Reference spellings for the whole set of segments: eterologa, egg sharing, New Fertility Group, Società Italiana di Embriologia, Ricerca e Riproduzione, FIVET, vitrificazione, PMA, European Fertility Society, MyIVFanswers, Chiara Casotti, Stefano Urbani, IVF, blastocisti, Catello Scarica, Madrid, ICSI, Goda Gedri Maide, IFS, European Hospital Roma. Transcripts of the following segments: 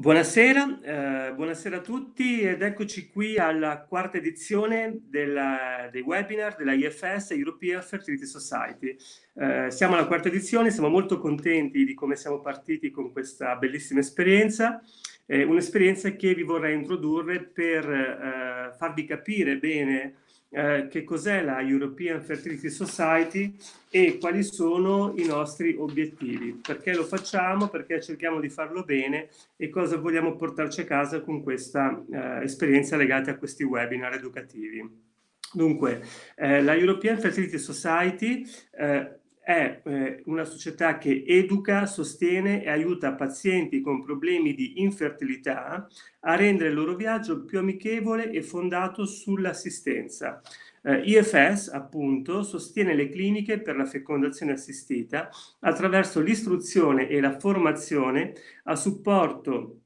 Buonasera a tutti ed eccoci qui alla quarta edizione dei webinar della IFS European Fertility Society. Siamo alla quarta edizione, siamo molto contenti di come siamo partiti con questa bellissima esperienza, un'esperienza che vi vorrei introdurre per farvi capire bene che cos'è la European Fertility Society e quali sono i nostri obiettivi, perché lo facciamo, perché cerchiamo di farlo bene e cosa vogliamo portarci a casa con questa esperienza legata a questi webinar educativi. Dunque, la European Fertility Society è una società che educa, sostiene e aiuta pazienti con problemi di infertilità a rendere il loro viaggio più amichevole e fondato sull'assistenza. IFS, appunto, sostiene le cliniche per la fecondazione assistita attraverso l'istruzione e la formazione a supporto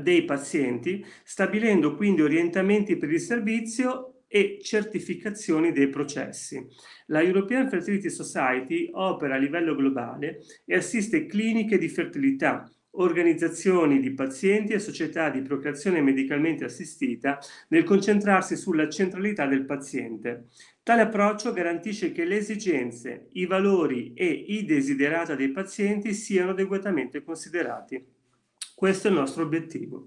dei pazienti, stabilendo quindi orientamenti per il servizio e certificazioni dei processi. La European Fertility Society opera a livello globale e assiste cliniche di fertilità, organizzazioni di pazienti e società di procreazione medicalmente assistita nel concentrarsi sulla centralità del paziente. Tale approccio garantisce che le esigenze, i valori e i desiderata dei pazienti siano adeguatamente considerati. Questo è il nostro obiettivo.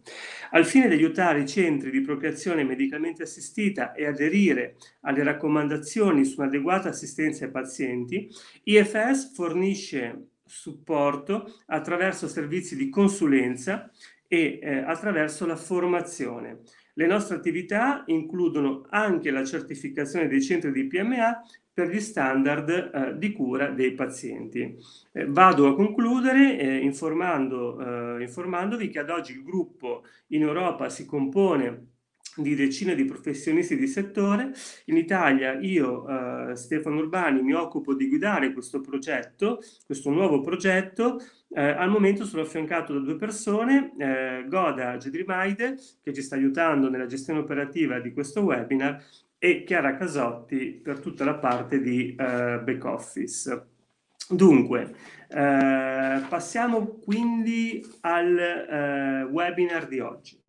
Al fine di aiutare i centri di procreazione medicalmente assistita e aderire alle raccomandazioni su un'adeguata assistenza ai pazienti, IFS fornisce supporto attraverso servizi di consulenza e attraverso la formazione. Le nostre attività includono anche la certificazione dei centri di PMA per gli standard di cura dei pazienti. Vado a concludere informandovi che ad oggi il gruppo in Europa si compone di decine di professionisti di settore. In Italia io, Stefano Urbani, mi occupo di guidare questo progetto, questo nuovo progetto. Al momento sono affiancato da due persone, Goda Gedri Maide, che ci sta aiutando nella gestione operativa di questo webinar, e Chiara Casotti per tutta la parte di back office. Dunque, passiamo quindi al webinar di oggi.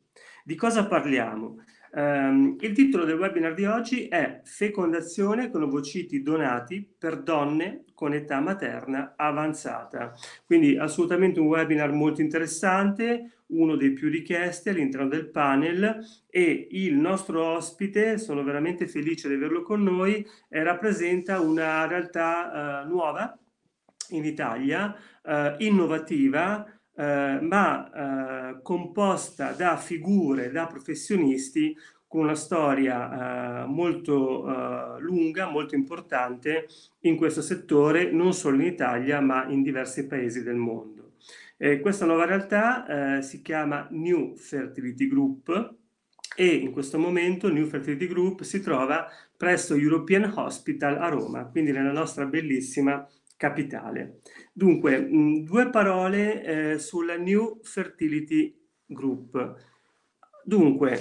Di cosa parliamo? Il titolo del webinar di oggi è Fecondazione con ovociti donati per donne con età materna avanzata. Quindi assolutamente un webinar molto interessante, uno dei più richiesti all'interno del panel, e il nostro ospite, sono veramente felice di averlo con noi, rappresenta una realtà nuova in Italia, innovativa, ma composta da figure, da professionisti con una storia molto lunga, molto importante in questo settore, non solo in Italia ma in diversi paesi del mondo. Questa nuova realtà si chiama New Fertility Group e in questo momento New Fertility Group si trova presso European Hospital a Roma, quindi nella nostra bellissima capitale. Dunque, due parole sulla New Fertility Group. Dunque,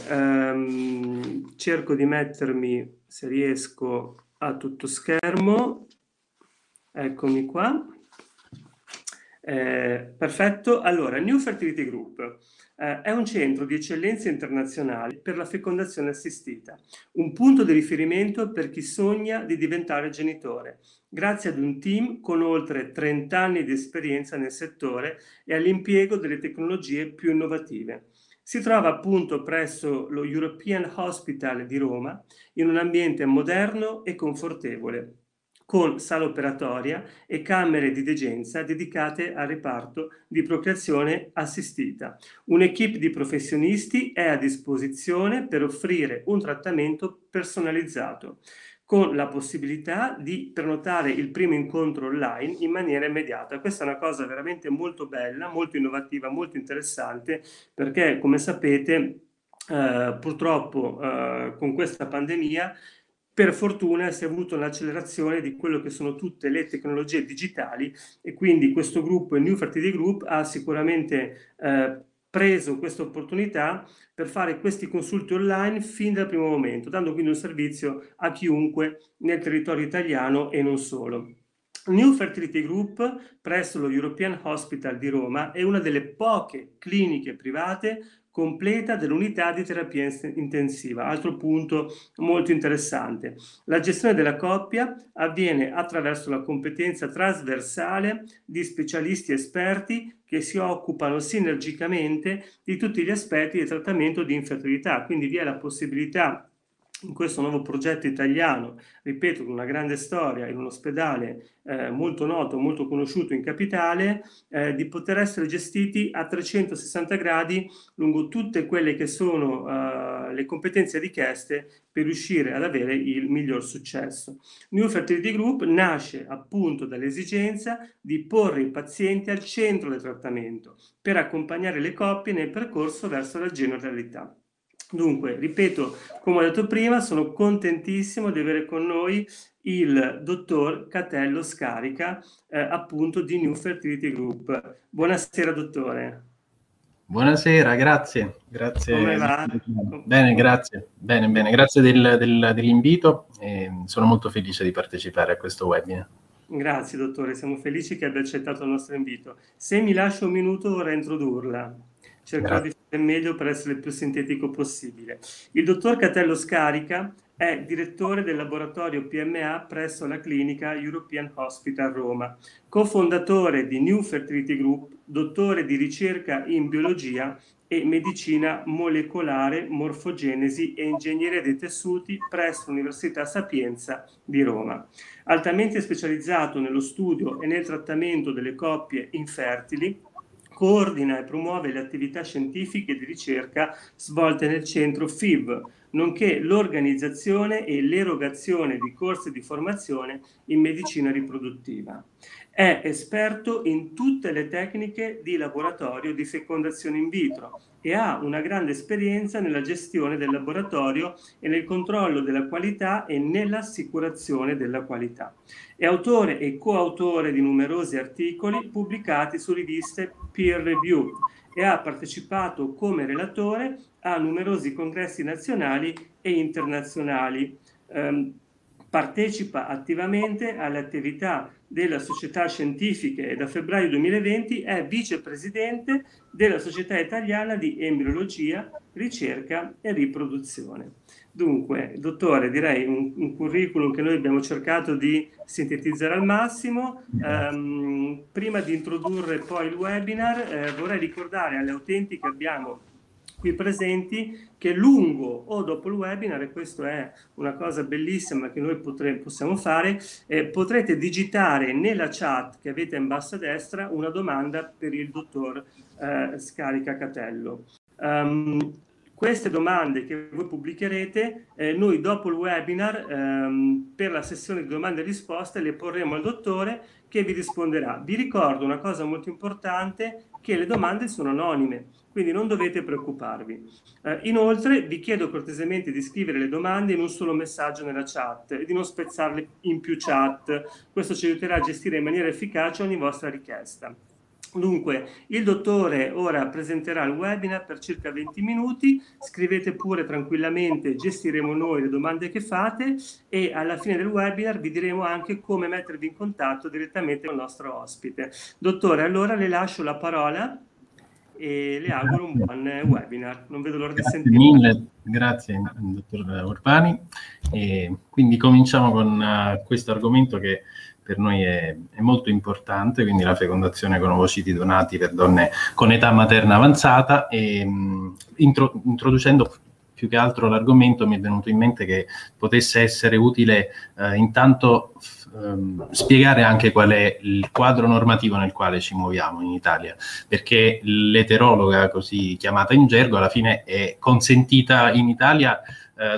cerco di mettermi, se riesco, a tutto schermo. Eccomi qua. Perfetto. Allora, New Fertility Group è un centro di eccellenza internazionale per la fecondazione assistita, un punto di riferimento per chi sogna di diventare genitore, grazie ad un team con oltre 30 anni di esperienza nel settore e all'impiego delle tecnologie più innovative. Si trova appunto presso lo European Hospital di Roma, in un ambiente moderno e confortevole, con sala operatoria e camere di degenza dedicate al reparto di procreazione assistita. Un'equipe di professionisti è a disposizione per offrire un trattamento personalizzato, con la possibilità di prenotare il primo incontro online in maniera immediata. Questa è una cosa veramente molto bella, molto innovativa, molto interessante, perché, come sapete, purtroppo con questa pandemia, per fortuna si è avuto un'accelerazione di quello che sono tutte le tecnologie digitali, e quindi questo gruppo, il New Fertility Group, ha sicuramente preso questa opportunità per fare questi consulti online fin dal primo momento, dando quindi un servizio a chiunque nel territorio italiano e non solo. New Fertility Group presso lo European Hospital di Roma è una delle poche cliniche private completa dell'unità di terapia intensiva, altro punto molto interessante. La gestione della coppia avviene attraverso la competenza trasversale di specialisti esperti che si occupano sinergicamente di tutti gli aspetti del trattamento di infertilità, quindi vi è la possibilità in questo nuovo progetto italiano, ripeto, con una grande storia in un ospedale molto noto, molto conosciuto in capitale, di poter essere gestiti a 360 gradi lungo tutte quelle che sono le competenze richieste per riuscire ad avere il miglior successo. New Fertility Group nasce appunto dall'esigenza di porre il paziente al centro del trattamento per accompagnare le coppie nel percorso verso la generalità. Dunque, ripeto, come ho detto prima, sono contentissimo di avere con noi il dottor Catello Scarica, appunto di New Fertility Group. Buonasera, dottore. Buonasera, grazie. Come va? Bene, grazie. Bene, grazie dell'invito. Sono molto felice di partecipare a questo webinar. Grazie, dottore. Siamo felici che abbia accettato il nostro invito. Se mi lascia un minuto, vorrei introdurla. Cercare di fare meglio per essere il più sintetico possibile. Il dottor Catello Scarica è direttore del laboratorio PMA presso la clinica European Hospital Roma, cofondatore di New Fertility Group, dottore di ricerca in biologia e medicina molecolare, morfogenesi e ingegneria dei tessuti presso l'Università Sapienza di Roma. Altamente specializzato nello studio e nel trattamento delle coppie infertili, coordina e promuove le attività scientifiche di ricerca svolte nel centro FIV, nonché l'organizzazione e l'erogazione di corsi di formazione in medicina riproduttiva. È esperto in tutte le tecniche di laboratorio di fecondazione in vitro e ha una grande esperienza nella gestione del laboratorio e nel controllo della qualità e nell'assicurazione della qualità. È autore e coautore di numerosi articoli pubblicati su riviste peer review e ha partecipato come relatore a numerosi congressi nazionali e internazionali. Partecipa attivamente alle attività della società scientifiche e da febbraio 2020 è vicepresidente della Società Italiana di Embriologia, Ricerca e Riproduzione. Dunque, dottore, direi un curriculum che noi abbiamo cercato di sintetizzare al massimo. Prima di introdurre poi il webinar, vorrei ricordare alle utenti che abbiamo qui presenti che lungo o dopo il webinar, e questa è una cosa bellissima che noi possiamo fare, potrete digitare nella chat che avete in basso a destra una domanda per il dottor Scarica Catello. Queste domande che voi pubblicherete, noi dopo il webinar, per la sessione di domande e risposte, le porremo al dottore che vi risponderà. Vi ricordo una cosa molto importante, che le domande sono anonime, quindi non dovete preoccuparvi. Inoltre vi chiedo cortesemente di scrivere le domande in un solo messaggio nella chat e di non spezzarle in più chat. Questo ci aiuterà a gestire in maniera efficace ogni vostra richiesta. Dunque, il dottore ora presenterà il webinar per circa 20 minuti, scrivete pure tranquillamente, gestiremo noi le domande che fate e alla fine del webinar vi diremo anche come mettervi in contatto direttamente con il nostro ospite. Dottore, allora le lascio la parola e le auguro un buon webinar. Non vedo l'ora di sentirlo. Grazie, dottor Urbani. E quindi cominciamo con questo argomento che per noi è molto importante, quindi la fecondazione con ovociti donati per donne con età materna avanzata. E introducendo più che altro l'argomento, mi è venuto in mente che potesse essere utile intanto spiegare anche qual è il quadro normativo nel quale ci muoviamo in Italia, perché l'eterologa, così chiamata in gergo, alla fine è consentita in Italia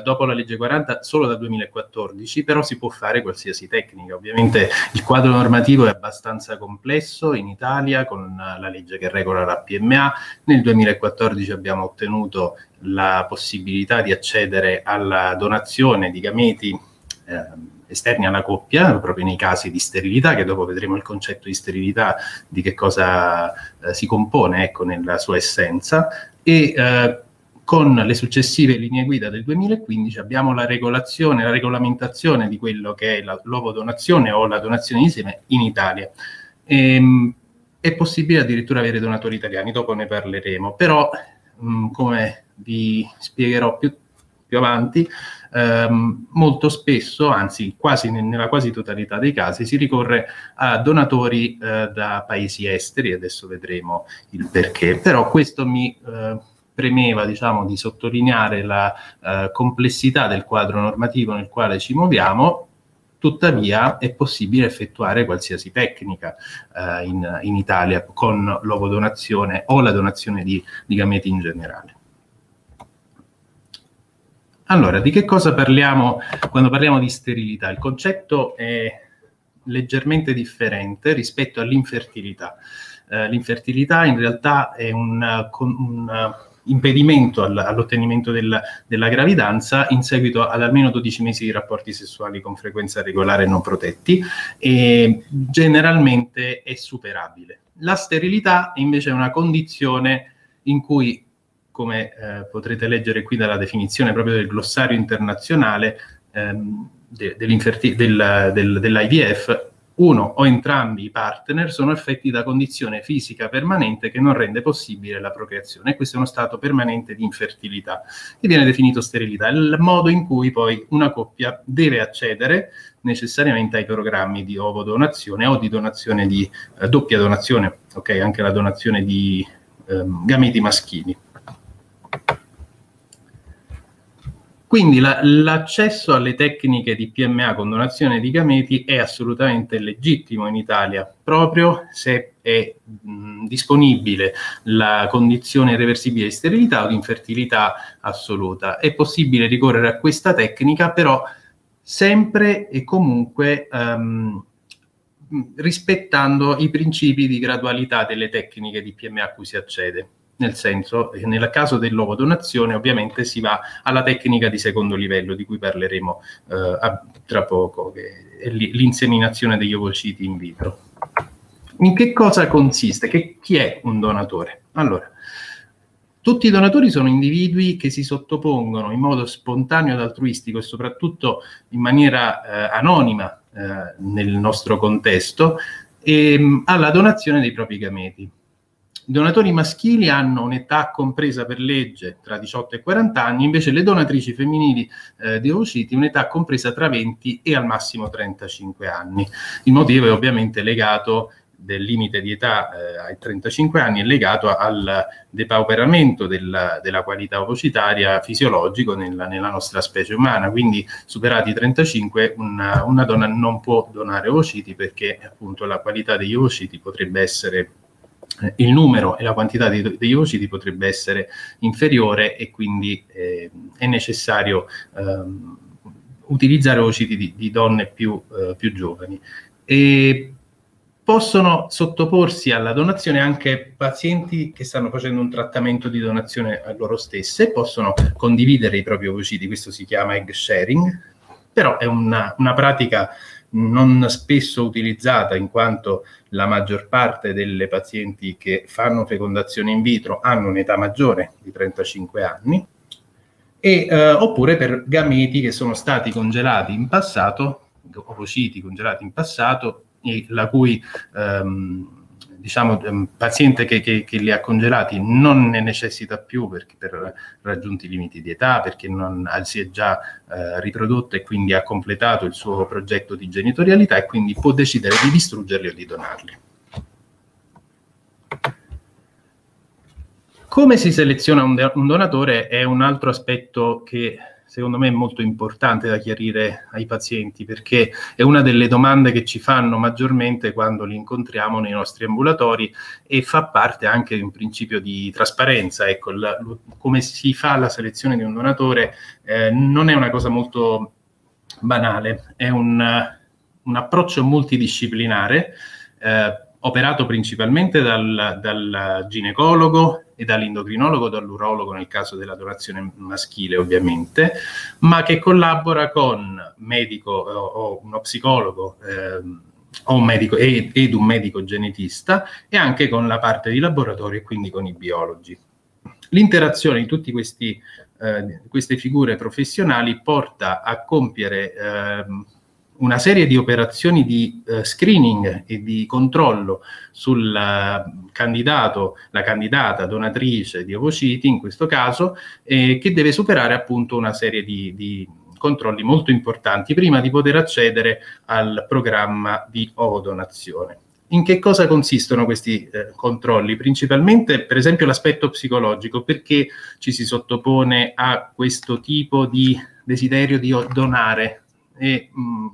dopo la legge 40 solo dal 2014, però si può fare qualsiasi tecnica. Ovviamente il quadro normativo è abbastanza complesso in Italia con la legge che regola la PMA. Nel 2014 abbiamo ottenuto la possibilità di accedere alla donazione di gameti esterni alla coppia, proprio nei casi di sterilità, che dopo vedremo il concetto di sterilità, di che cosa si compone, ecco, nella sua essenza. E Con le successive linee guida del 2015 abbiamo la regolazione, la regolamentazione di quello che è l'ovodonazione o la donazione di seme in Italia. È possibile addirittura avere donatori italiani, dopo ne parleremo, però come vi spiegherò più avanti, molto spesso, anzi quasi nella quasi totalità dei casi, si ricorre a donatori da paesi esteri, adesso vedremo il perché, però questo mi... premeva, diciamo, di sottolineare la complessità del quadro normativo nel quale ci muoviamo. Tuttavia è possibile effettuare qualsiasi tecnica in Italia con l'ovodonazione o la donazione di gameti in generale. Allora, di che cosa parliamo quando parliamo di sterilità? Il concetto è leggermente differente rispetto all'infertilità. L'infertilità in realtà è un impedimento all'ottenimento della gravidanza in seguito ad almeno 12 mesi di rapporti sessuali con frequenza regolare non protetti, e generalmente è superabile. La sterilità invece è una condizione in cui, come potrete leggere qui dalla definizione proprio del glossario internazionale dell'IVF, uno o entrambi i partner sono affetti da condizione fisica permanente che non rende possibile la procreazione. Questo è uno stato permanente di infertilità, che viene definito sterilità. È il modo in cui poi una coppia deve accedere necessariamente ai programmi di ovodonazione o di donazione di doppia donazione, ok? Anche la donazione di gameti maschili. Quindi l'accesso alle tecniche di PMA con donazione di gameti è assolutamente legittimo in Italia, proprio se è disponibile la condizione irreversibile di sterilità o di infertilità assoluta. È possibile ricorrere a questa tecnica, però sempre e comunque rispettando i principi di gradualità delle tecniche di PMA a cui si accede. Nel senso, nel caso dell'ovodonazione ovviamente si va alla tecnica di secondo livello, di cui parleremo tra poco, che è l'inseminazione degli ovociti in vitro. In che cosa consiste? Chi è un donatore? Allora, tutti i donatori sono individui che si sottopongono in modo spontaneo ed altruistico, e soprattutto in maniera anonima nel nostro contesto, alla donazione dei propri gameti. I donatori maschili hanno un'età compresa per legge tra 18 e 40 anni, invece le donatrici femminili di ovociti un'età compresa tra 20 e al massimo 35 anni. Il motivo è ovviamente legato, del limite di età ai 35 anni, è legato al depauperamento della qualità ovocitaria fisiologico nella nostra specie umana. Quindi, superati i 35, una donna non può donare ovociti, perché appunto la qualità degli ovociti potrebbe essere... il numero e la quantità degli ovociti potrebbe essere inferiore, e quindi è necessario utilizzare ovociti di donne più giovani. E possono sottoporsi alla donazione anche pazienti che stanno facendo un trattamento di donazione a loro stesse, possono condividere i propri ovociti, questo si chiama egg sharing, però è una pratica non spesso utilizzata, in quanto la maggior parte delle pazienti che fanno fecondazione in vitro hanno un'età maggiore di 35 anni, oppure per gameti che sono stati congelati in passato, ovociti congelati in passato, e la cui paziente che li ha congelati non ne necessita più, perché per raggiunti i limiti di età, perché si è già riprodotta e quindi ha completato il suo progetto di genitorialità, e quindi può decidere di distruggerli o di donarli. Come si seleziona un donatore è un altro aspetto che secondo me è molto importante da chiarire ai pazienti, perché è una delle domande che ci fanno maggiormente quando li incontriamo nei nostri ambulatori, e fa parte anche di un principio di trasparenza. Ecco, come si fa la selezione di un donatore non è una cosa molto banale, è un approccio multidisciplinare operato principalmente dal ginecologo e dall'endocrinologo, dall'urologo nel caso della donazione maschile ovviamente, ma che collabora con medico o uno psicologo o un medico ed un medico genetista, e anche con la parte di laboratorio e quindi con i biologi. L'interazione di tutte queste figure professionali porta a compiere una serie di operazioni di screening e di controllo sul candidato, la candidata donatrice di ovociti in questo caso, che deve superare appunto una serie di controlli molto importanti prima di poter accedere al programma di ovodonazione. In che cosa consistono questi controlli? Principalmente, per esempio, l'aspetto psicologico, perché ci si sottopone a questo tipo di desiderio di donare. E,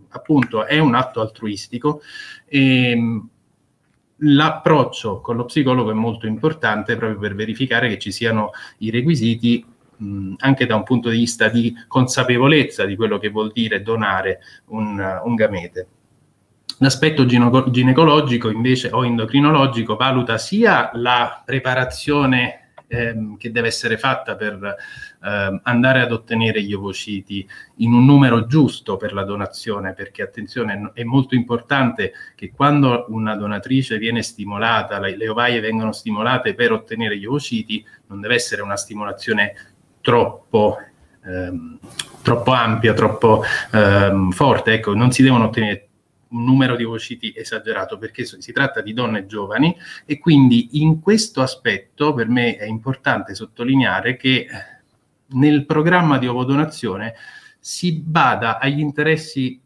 appunto, è un atto altruistico e l'approccio con lo psicologo è molto importante proprio per verificare che ci siano i requisiti anche da un punto di vista di consapevolezza di quello che vuol dire donare un gamete. L'aspetto ginecologico invece o endocrinologico valuta sia la preparazione che deve essere fatta per andare ad ottenere gli ovociti in un numero giusto per la donazione, perché attenzione, è molto importante che quando una donatrice viene stimolata, le ovaie vengono stimolate per ottenere gli ovociti, non deve essere una stimolazione troppo ampia, troppo forte, ecco, non si devono ottenere un numero di ovociti esagerato, perché si tratta di donne giovani, e quindi in questo aspetto per me è importante sottolineare che nel programma di ovodonazione si bada agli interessi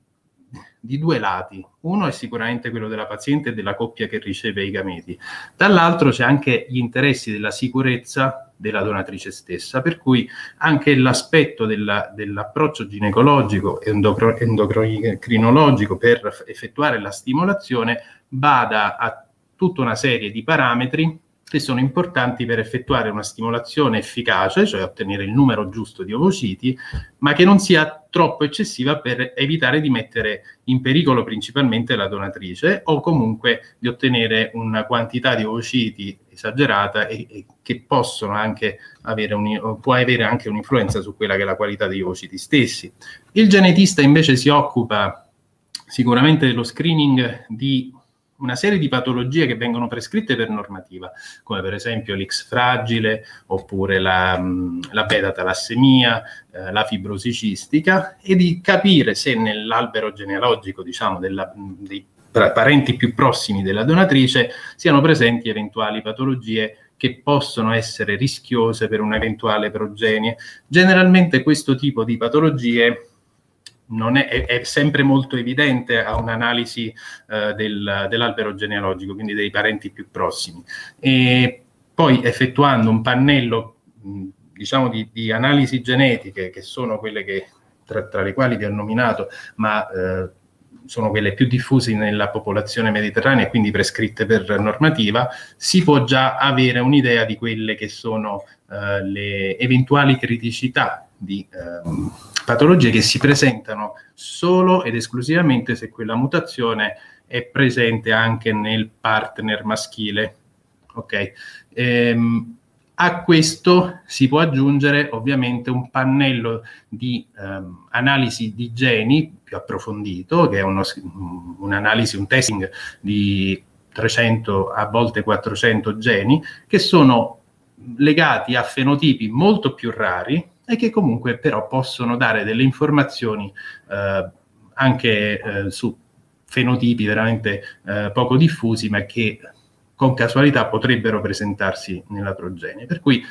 di due lati. Uno è sicuramente quello della paziente e della coppia che riceve i gameti, dall'altro c'è anche gli interessi della sicurezza della donatrice stessa, per cui anche l'aspetto dell'approccio ginecologico e endocrinologico per effettuare la stimolazione bada a tutta una serie di parametri che sono importanti per effettuare una stimolazione efficace, cioè ottenere il numero giusto di ovociti, ma che non sia troppo eccessiva per evitare di mettere in pericolo principalmente la donatrice o comunque di ottenere una quantità di ovociti esagerata e che possono anche avere può avere anche un'influenza su quella che è la qualità degli ovociti stessi. Il genetista invece si occupa sicuramente dello screening di una serie di patologie che vengono prescritte per normativa, come per esempio l'X fragile, oppure la beta-talassemia, la fibrosi cistica, e di capire se nell'albero genealogico, diciamo, dei parenti più prossimi della donatrice siano presenti eventuali patologie che possono essere rischiose per un'eventuale progenie. Generalmente questo tipo di patologie non è sempre molto evidente a un'analisi dell'albero genealogico, quindi dei parenti più prossimi. E poi effettuando un pannello diciamo di analisi genetiche, che sono quelle che, tra le quali vi ho nominato, ma sono quelle più diffuse nella popolazione mediterranea e quindi prescritte per normativa, si può già avere un'idea di quelle che sono le eventuali criticità di patologie che si presentano solo ed esclusivamente se quella mutazione è presente anche nel partner maschile. Okay. A questo si può aggiungere ovviamente un pannello di analisi di geni più approfondito, che è un'analisi, un testing di 300 a volte 400 geni che sono legati a fenotipi molto più rari e che comunque però possono dare delle informazioni anche su fenotipi veramente poco diffusi, ma che con casualità potrebbero presentarsi nella progenie. Per cui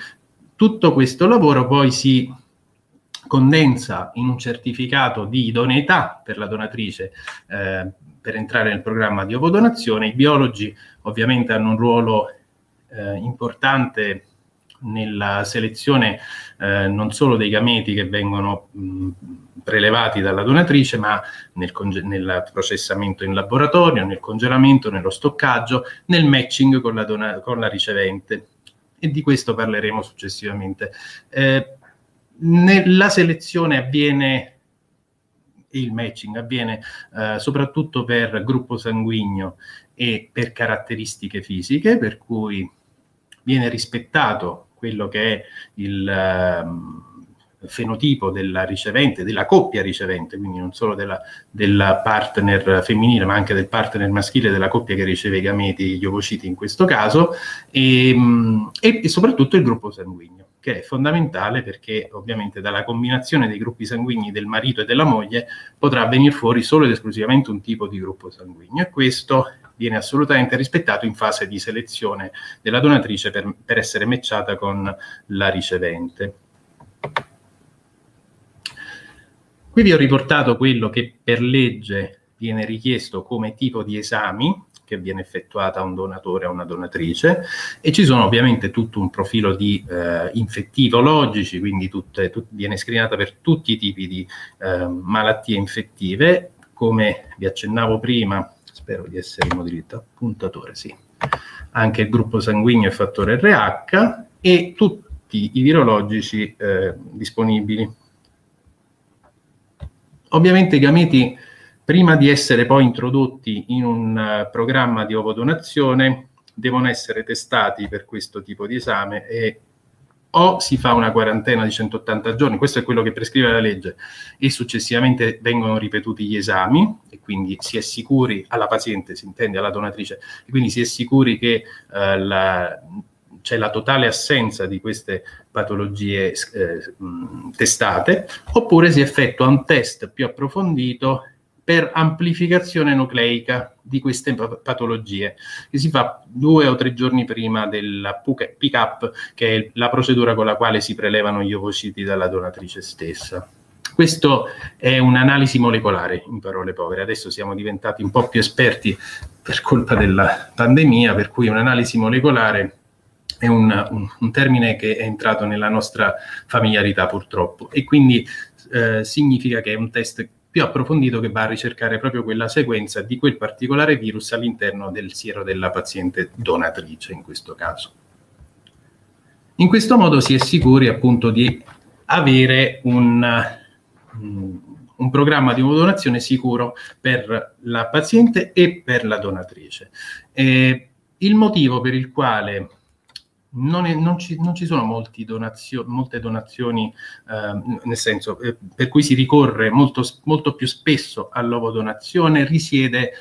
tutto questo lavoro poi si condensa in un certificato di idoneità per la donatrice per entrare nel programma di ovodonazione. I biologi ovviamente hanno un ruolo importante nella selezione non solo dei gameti che vengono prelevati dalla donatrice, ma nel processamento in laboratorio, nel congelamento, nello stoccaggio, nel matching con la ricevente, e di questo parleremo successivamente. La selezione avviene, il matching avviene soprattutto per gruppo sanguigno e per caratteristiche fisiche, per cui viene rispettato quello che è il fenotipo della ricevente, della coppia ricevente, quindi non solo della partner femminile, ma anche del partner maschile, della coppia che riceve i gameti, gli ovociti in questo caso, e soprattutto il gruppo sanguigno. che è fondamentale perché ovviamente dalla combinazione dei gruppi sanguigni del marito e della moglie potrà venire fuori solo ed esclusivamente un tipo di gruppo sanguigno, e questo viene assolutamente rispettato in fase di selezione della donatrice per essere matchata con la ricevente. Qui vi ho riportato quello che per legge viene richiesto come tipo di esami che viene effettuata a un donatore o a una donatrice, e ci sono ovviamente tutto un profilo di infettivologici, quindi viene screenata per tutti i tipi di malattie infettive. Come vi accennavo prima, spero di essere in modo diritto appuntatore, sì, anche il gruppo sanguigno e fattore RH e tutti i virologici disponibili. Ovviamente i gameti, prima di essere poi introdotti in un programma di ovodonazione, devono essere testati per questo tipo di esame, e o si fa una quarantena di 180 giorni, questo è quello che prescrive la legge, e successivamente vengono ripetuti gli esami, e quindi si è sicuri, alla paziente si intende, alla donatrice, e quindi si è sicuri che c'è la totale assenza di queste patologie testate, oppure si effettua un test più approfondito per amplificazione nucleica di queste patologie, che si fa 2 o 3 giorni prima della pick-up, che è la procedura con la quale si prelevano gli ovociti dalla donatrice stessa. Questo è un'analisi molecolare, in parole povere. Adesso siamo diventati un po' più esperti per colpa della pandemia, per cui un'analisi molecolare è un termine che è entrato nella nostra familiarità, purtroppo, e quindi significa che è un test più approfondito che va a ricercare proprio quella sequenza di quel particolare virus all'interno del siero della paziente donatrice, in questo caso. In questo modo si è sicuri appunto di avere un programma di donazione sicuro per la paziente e per la donatrice. Il motivo per il quale non ci sono molte donazioni, nel senso per cui si ricorre molto più spesso all'ovodonazione, risiede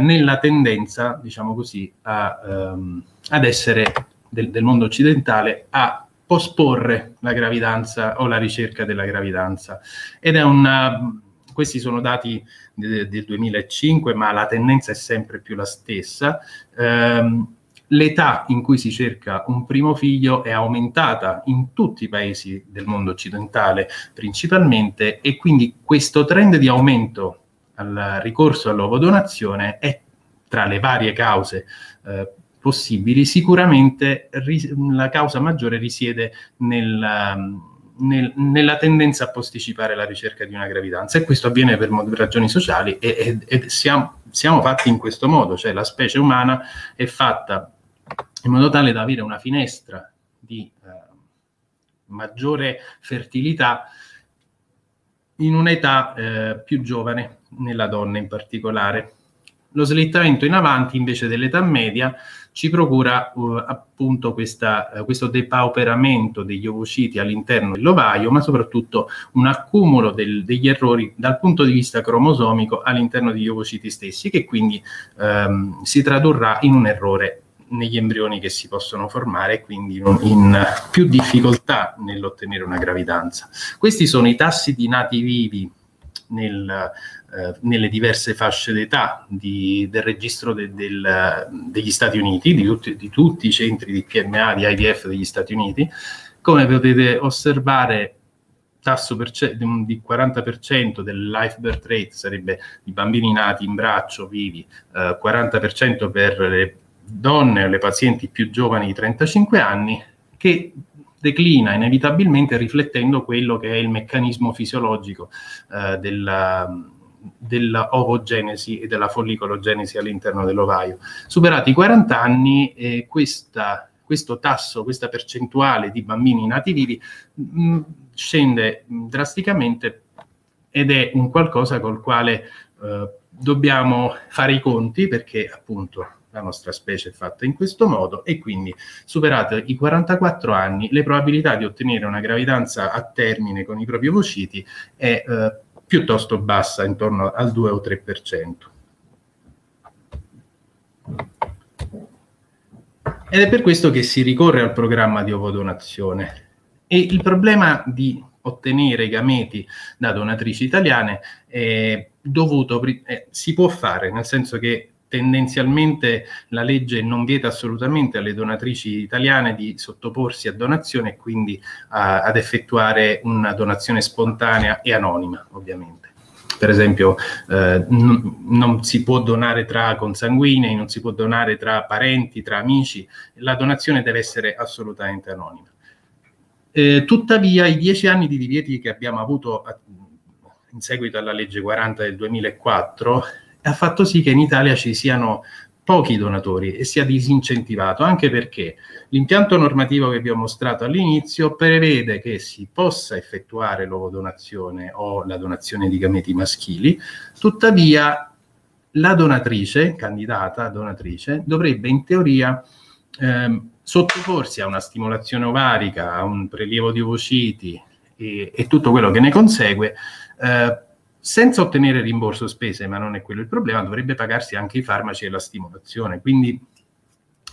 nella tendenza, diciamo così, ad essere del mondo occidentale a posporre la gravidanza o la ricerca della gravidanza. Ed è questi sono dati del 2005, ma la tendenza è sempre più la stessa. L'età in cui si cerca un primo figlio è aumentata in tutti i paesi del mondo occidentale principalmente, e quindi questo trend di aumento al ricorso all'ovodonazione è, tra le varie cause possibili, sicuramente la causa maggiore risiede nella tendenza a posticipare la ricerca di una gravidanza, e questo avviene per ragioni sociali, e siamo fatti in questo modo, cioè la specie umana è fatta in modo tale da avere una finestra di maggiore fertilità in un'età più giovane, nella donna in particolare. Lo slittamento in avanti invece dell'età media ci procura appunto questo depauperamento degli ovociti all'interno dell'ovaio, ma soprattutto un accumulo degli errori dal punto di vista cromosomico all'interno degli ovociti stessi, che quindi si tradurrà in un errore negli embrioni che si possono formare, e quindi in più difficoltà nell'ottenere una gravidanza. Questi sono i tassi di nati vivi nelle diverse fasce d'età del registro degli Stati Uniti, di tutti i centri di PMA, di IVF degli Stati Uniti. Come potete osservare, tasso di 40% del live birth rate, sarebbe i bambini nati in braccio vivi, 40% per le donne o le pazienti più giovani di 35 anni, che declina inevitabilmente riflettendo quello che è il meccanismo fisiologico dell'ovogenesi e della follicologenesi all'interno dell'ovaio. Superati i 40 anni, questa percentuale di bambini nati vivi scende drasticamente, ed è un qualcosa col quale dobbiamo fare i conti, perché appunto la nostra specie è fatta in questo modo, e quindi superati i 44 anni le probabilità di ottenere una gravidanza a termine con i propri ovociti è piuttosto bassa, intorno al 2 o 3%. Ed è per questo che si ricorre al programma di ovodonazione. E il problema di ottenere gameti da donatrici italiane è dovuto, si può fare, nel senso che tendenzialmente la legge non vieta assolutamente alle donatrici italiane di sottoporsi a donazione e quindi ad effettuare una donazione spontanea e anonima, ovviamente. Per esempio non si può donare tra consanguinei, non si può donare tra parenti, tra amici, la donazione deve essere assolutamente anonima. Tuttavia i 10 anni di divieti che abbiamo avuto in seguito alla legge 40 del 2004 ha fatto sì che in Italia ci siano pochi donatori e sia disincentivato, anche perché l'impianto normativo che vi ho mostrato all'inizio prevede che si possa effettuare l'ovodonazione o la donazione di gameti maschili, tuttavia la donatrice, candidata donatrice, dovrebbe in teoria sottoporsi a una stimolazione ovarica, a un prelievo di ovociti e tutto quello che ne consegue, senza ottenere rimborso spese, ma non è quello il problema, dovrebbe pagarsi anche i farmaci e la stimolazione. Quindi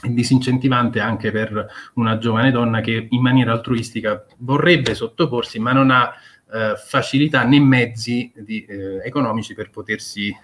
è disincentivante anche per una giovane donna che in maniera altruistica vorrebbe sottoporsi, ma non ha facilità né mezzi economici per potersi,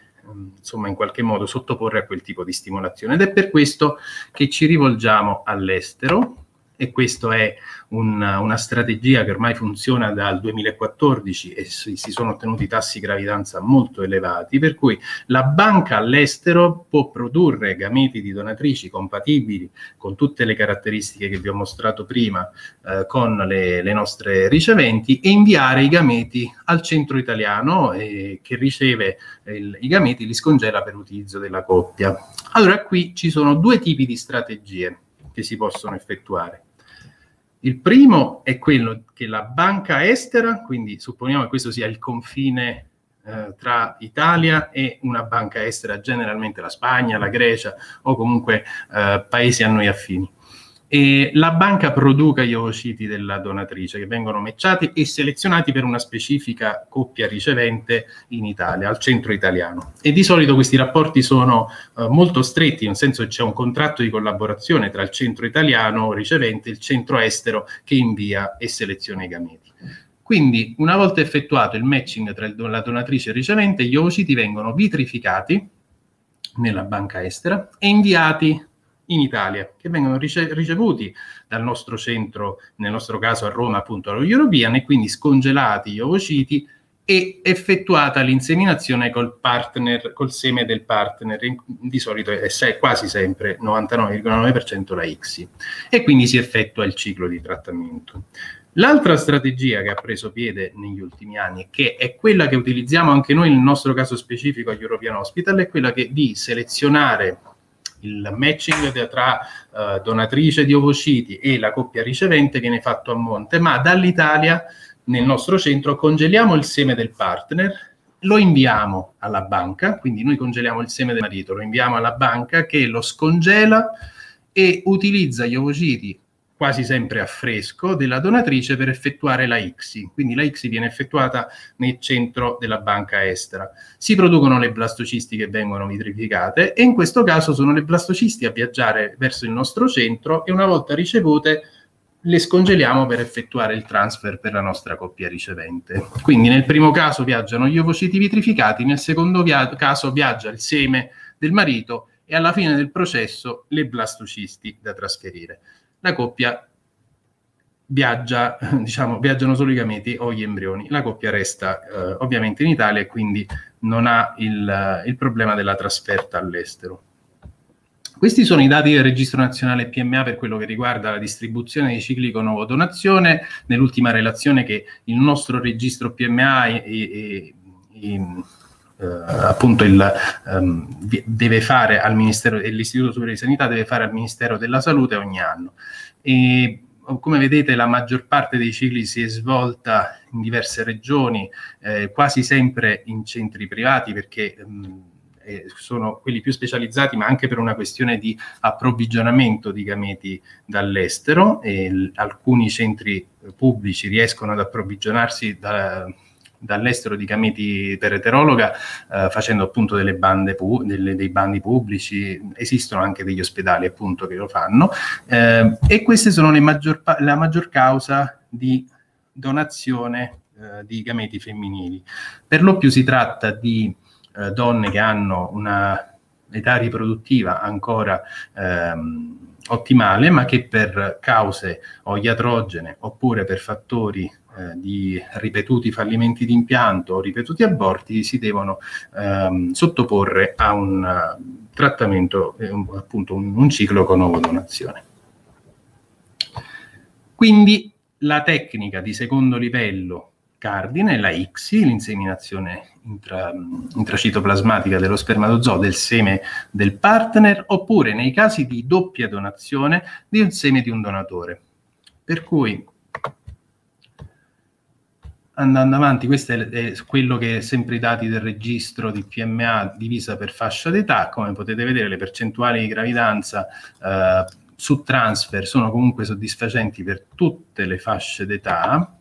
insomma, in qualche modo sottoporre a quel tipo di stimolazione. Ed è per questo che ci rivolgiamo all'estero. E questa è una strategia che ormai funziona dal 2014 e si sono ottenuti tassi di gravidanza molto elevati, per cui la banca all'estero può produrre gameti di donatrici compatibili con tutte le caratteristiche che vi ho mostrato prima con le nostre riceventi e inviare i gameti al centro italiano che riceve i gameti, li scongela per utilizzo della coppia. Allora qui ci sono due tipi di strategie che si possono effettuare. Il primo è quello che la banca estera, quindi supponiamo che questo sia il confine tra Italia e una banca estera, generalmente la Spagna, la Grecia o comunque paesi a noi affini. E la banca produca gli ovociti della donatrice che vengono matchati e selezionati per una specifica coppia ricevente in Italia, al centro italiano. E di solito questi rapporti sono molto stretti, nel senso che c'è un contratto di collaborazione tra il centro italiano ricevente e il centro estero che invia e seleziona i gameti. Quindi una volta effettuato il matching tra la donatrice e il ricevente, gli ovociti vengono vitrificati nella banca estera e inviati in Italia, che vengono ricevuti dal nostro centro, nel nostro caso a Roma appunto allo European, e quindi scongelati gli ovociti e effettuata l'inseminazione col partner, col seme del partner, di solito è quasi sempre 99,9% la ICSI, e quindi si effettua il ciclo di trattamento. L'altra strategia che ha preso piede negli ultimi anni, che è quella che utilizziamo anche noi nel nostro caso specifico agli European Hospital, è quella di selezionare il matching tra donatrice di ovociti e la coppia ricevente, viene fatto a monte, ma dall'Italia, nel nostro centro, congeliamo il seme del partner, lo inviamo alla banca, quindi noi congeliamo il seme del marito, lo inviamo alla banca che lo scongela e utilizza gli ovociti quasi sempre a fresco della donatrice per effettuare la ICSI, quindi la ICSI viene effettuata nel centro della banca estera. Si producono le blastocisti che vengono vitrificate e in questo caso sono le blastocisti a viaggiare verso il nostro centro e una volta ricevute le scongeliamo per effettuare il transfer per la nostra coppia ricevente. Quindi nel primo caso viaggiano gli ovociti vitrificati, nel secondo caso viaggia il seme del marito e alla fine del processo le blastocisti da trasferire. La coppia viaggia, diciamo, viaggiano solo i gameti o gli embrioni, la coppia resta ovviamente in Italia e quindi non ha il problema della trasferta all'estero. Questi sono i dati del registro nazionale PMA per quello che riguarda la distribuzione dei cicli con ovodonazione, nell'ultima relazione che il nostro registro PMA appunto deve fare al Ministero, l'Istituto Superiore di Sanità deve fare al Ministero della Salute ogni anno. E come vedete la maggior parte dei cicli si è svolta in diverse regioni, quasi sempre in centri privati perché sono quelli più specializzati, ma anche per una questione di approvvigionamento di gameti dall'estero. Alcuni centri pubblici riescono ad approvvigionarsi dall'estero di gameti per eterologa facendo appunto delle bande dei bandi pubblici, esistono anche degli ospedali appunto che lo fanno e queste sono la maggior causa di donazione di gameti femminili. Per lo più si tratta di donne che hanno un'età riproduttiva ancora ottimale, ma che per cause o iatrogene oppure per fattori di ripetuti fallimenti di impianto o ripetuti aborti si devono sottoporre a un trattamento, appunto un ciclo con ovodonazione. Quindi la tecnica di secondo livello cardine, la ICSI, l'inseminazione intracitoplasmatica dello spermatozoo del seme del partner, oppure nei casi di doppia donazione di un seme di un donatore. Per cui, andando avanti, questo è quello che è sempre i dati del registro di PMA divisa per fascia d'età. Come potete vedere, le percentuali di gravidanza su transfer sono comunque soddisfacenti per tutte le fasce d'età.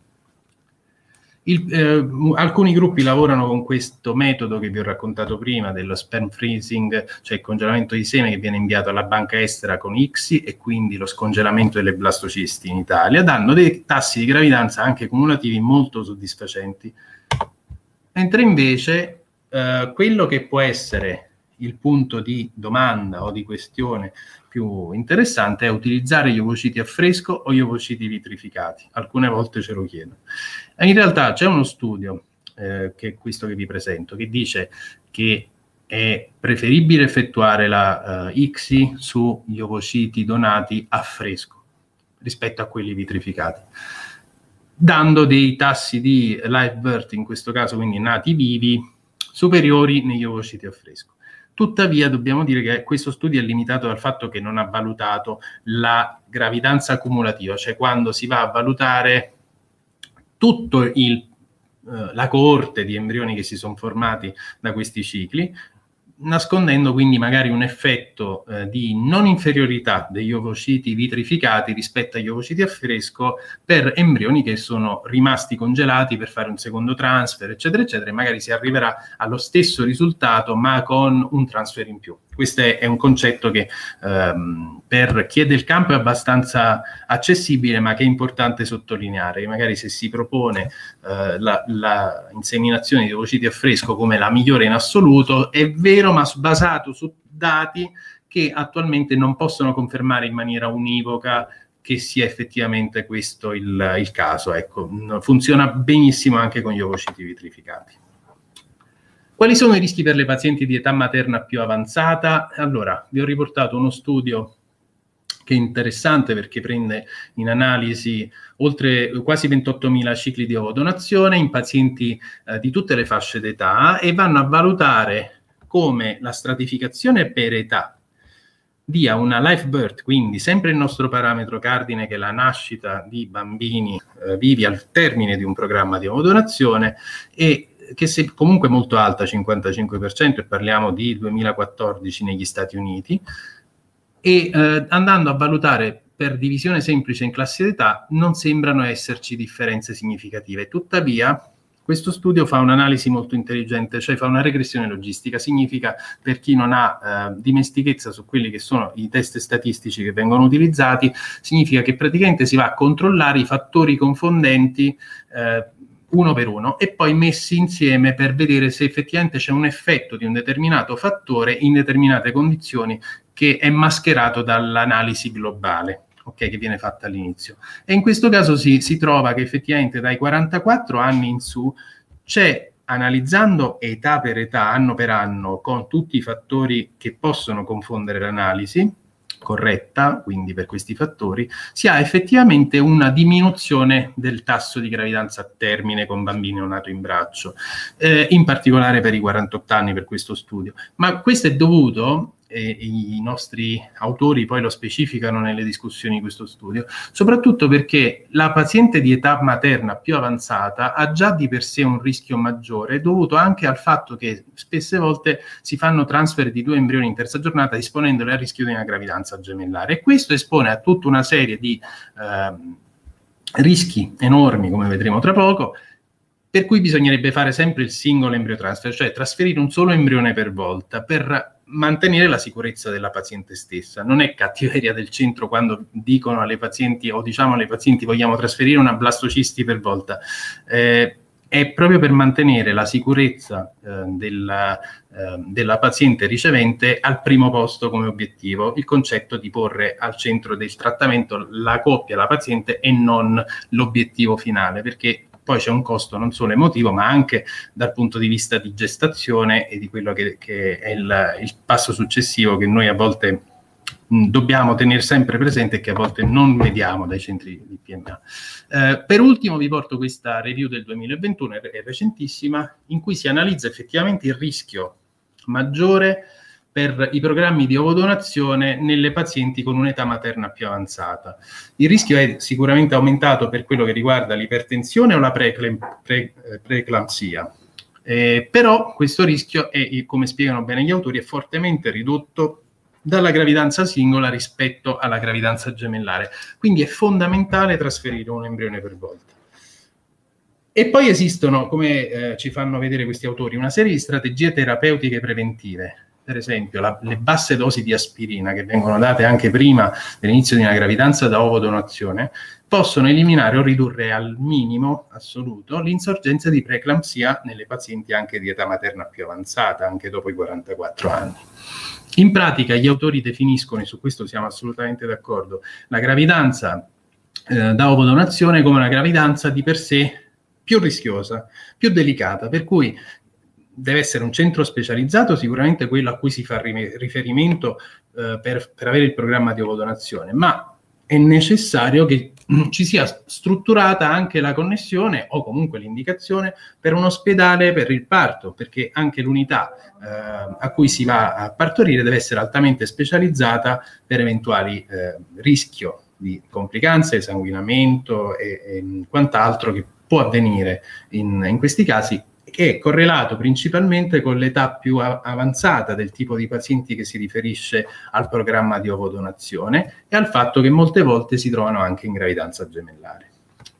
Alcuni gruppi lavorano con questo metodo che vi ho raccontato prima, dello sperm freezing, cioè il congelamento di seme che viene inviato alla banca estera con ICSI, e quindi lo scongelamento delle blastocisti in Italia, dando dei tassi di gravidanza anche cumulativi molto soddisfacenti. Mentre invece quello che può essere il punto di domanda o di questione più interessante è utilizzare gli ovociti a fresco o gli ovociti vitrificati. Alcune volte ce lo chiedono. In realtà c'è uno studio, che è questo che vi presento, che dice che è preferibile effettuare la ICSI sugli ovociti donati a fresco rispetto a quelli vitrificati, dando dei tassi di live birth, in questo caso quindi nati vivi, superiori negli ovociti a fresco. Tuttavia dobbiamo dire che questo studio è limitato dal fatto che non ha valutato la gravidanza cumulativa, cioè quando si va a valutare tutto la coorte di embrioni che si sono formati da questi cicli, nascondendo quindi magari un effetto di non inferiorità degli ovociti vitrificati rispetto agli ovociti a fresco per embrioni che sono rimasti congelati per fare un secondo transfer, eccetera, eccetera, e magari si arriverà allo stesso risultato ma con un transfer in più. Questo è un concetto che per chi è del campo è abbastanza accessibile, ma che è importante sottolineare. Magari se si propone la inseminazione di ovociti a fresco come la migliore in assoluto, è vero, ma basato su dati che attualmente non possono confermare in maniera univoca che sia effettivamente questo il caso. Ecco, funziona benissimo anche con gli ovociti vitrificati. Quali sono i rischi per le pazienti di età materna più avanzata? Allora, vi ho riportato uno studio che è interessante perché prende in analisi oltre quasi 28.000 cicli di ovodonazione in pazienti di tutte le fasce d'età, e vanno a valutare come la stratificazione per età dia una live birth, quindi sempre il nostro parametro cardine, che è la nascita di bambini vivi al termine di un programma di ovodonazione, e che è comunque molto alta, 55%, e parliamo di 2014 negli Stati Uniti, e andando a valutare per divisione semplice in classi d'età non sembrano esserci differenze significative. Tuttavia questo studio fa un'analisi molto intelligente, cioè fa una regressione logistica. Significa, per chi non ha dimestichezza su quelli che sono i test statistici che vengono utilizzati, significa che praticamente si va a controllare i fattori confondenti uno per uno e poi messi insieme per vedere se effettivamente c'è un effetto di un determinato fattore in determinate condizioni che è mascherato dall'analisi globale, okay, che viene fatta all'inizio. E in questo caso si trova che effettivamente dai 44 anni in su c'è, analizzando età per età, anno per anno, con tutti i fattori che possono confondere l'analisi corretta, quindi per questi fattori, si ha effettivamente una diminuzione del tasso di gravidanza a termine con bambino nato in braccio, in particolare per i 48 anni per questo studio. Ma questo è dovuto, i nostri autori poi lo specificano nelle discussioni di questo studio, soprattutto perché la paziente di età materna più avanzata ha già di per sé un rischio maggiore, dovuto anche al fatto che spesse volte si fanno transfer di 2 embrioni in terza giornata, esponendoli al rischio di una gravidanza gemellare, e questo espone a tutta una serie di rischi enormi, come vedremo tra poco, per cui bisognerebbe fare sempre il singolo embryo transfer, cioè trasferire un solo embrione per volta per mantenere la sicurezza della paziente stessa. Non è cattiveria del centro quando dicono alle pazienti, o diciamo alle pazienti, vogliamo trasferire una blastocisti per volta. È proprio per mantenere la sicurezza della paziente ricevente al primo posto come obiettivo, il concetto di porre al centro del trattamento la coppia, la paziente, e non l'obiettivo finale, perché poi c'è un costo non solo emotivo, ma anche dal punto di vista di gestazione e di quello che è il passo successivo, che noi a volte dobbiamo tenere sempre presente e che a volte non vediamo dai centri di PMA. Per ultimo vi porto questa review del 2021, è recentissima, in cui si analizza effettivamente il rischio maggiore per i programmi di ovodonazione nelle pazienti con un'età materna più avanzata. Il rischio è sicuramente aumentato per quello che riguarda l'ipertensione o la preeclampsia. Però questo rischio è, come spiegano bene gli autori, è fortemente ridotto dalla gravidanza singola rispetto alla gravidanza gemellare. Quindi è fondamentale trasferire un embrione per volta. E poi esistono, come ci fanno vedere questi autori, una serie di strategie terapeutiche preventive. Per esempio, le basse dosi di aspirina che vengono date anche prima dell'inizio di una gravidanza da ovodonazione possono eliminare o ridurre al minimo assoluto l'insorgenza di preeclampsia nelle pazienti anche di età materna più avanzata, anche dopo i 44 anni. In pratica, gli autori definiscono, e su questo siamo assolutamente d'accordo, la gravidanza da ovodonazione come una gravidanza di per sé più rischiosa, più delicata, per cui deve essere un centro specializzato, sicuramente quello a cui si fa riferimento per avere il programma di ovodonazione, ma è necessario che ci sia strutturata anche la connessione o comunque l'indicazione per un ospedale per il parto, perché anche l'unità a cui si va a partorire deve essere altamente specializzata per eventuali rischio di complicanze, sanguinamento e quant'altro che può avvenire in questi casi, che è correlato principalmente con l'età più avanzata del tipo di pazienti che si riferisce al programma di ovodonazione e al fatto che molte volte si trovano anche in gravidanza gemellare.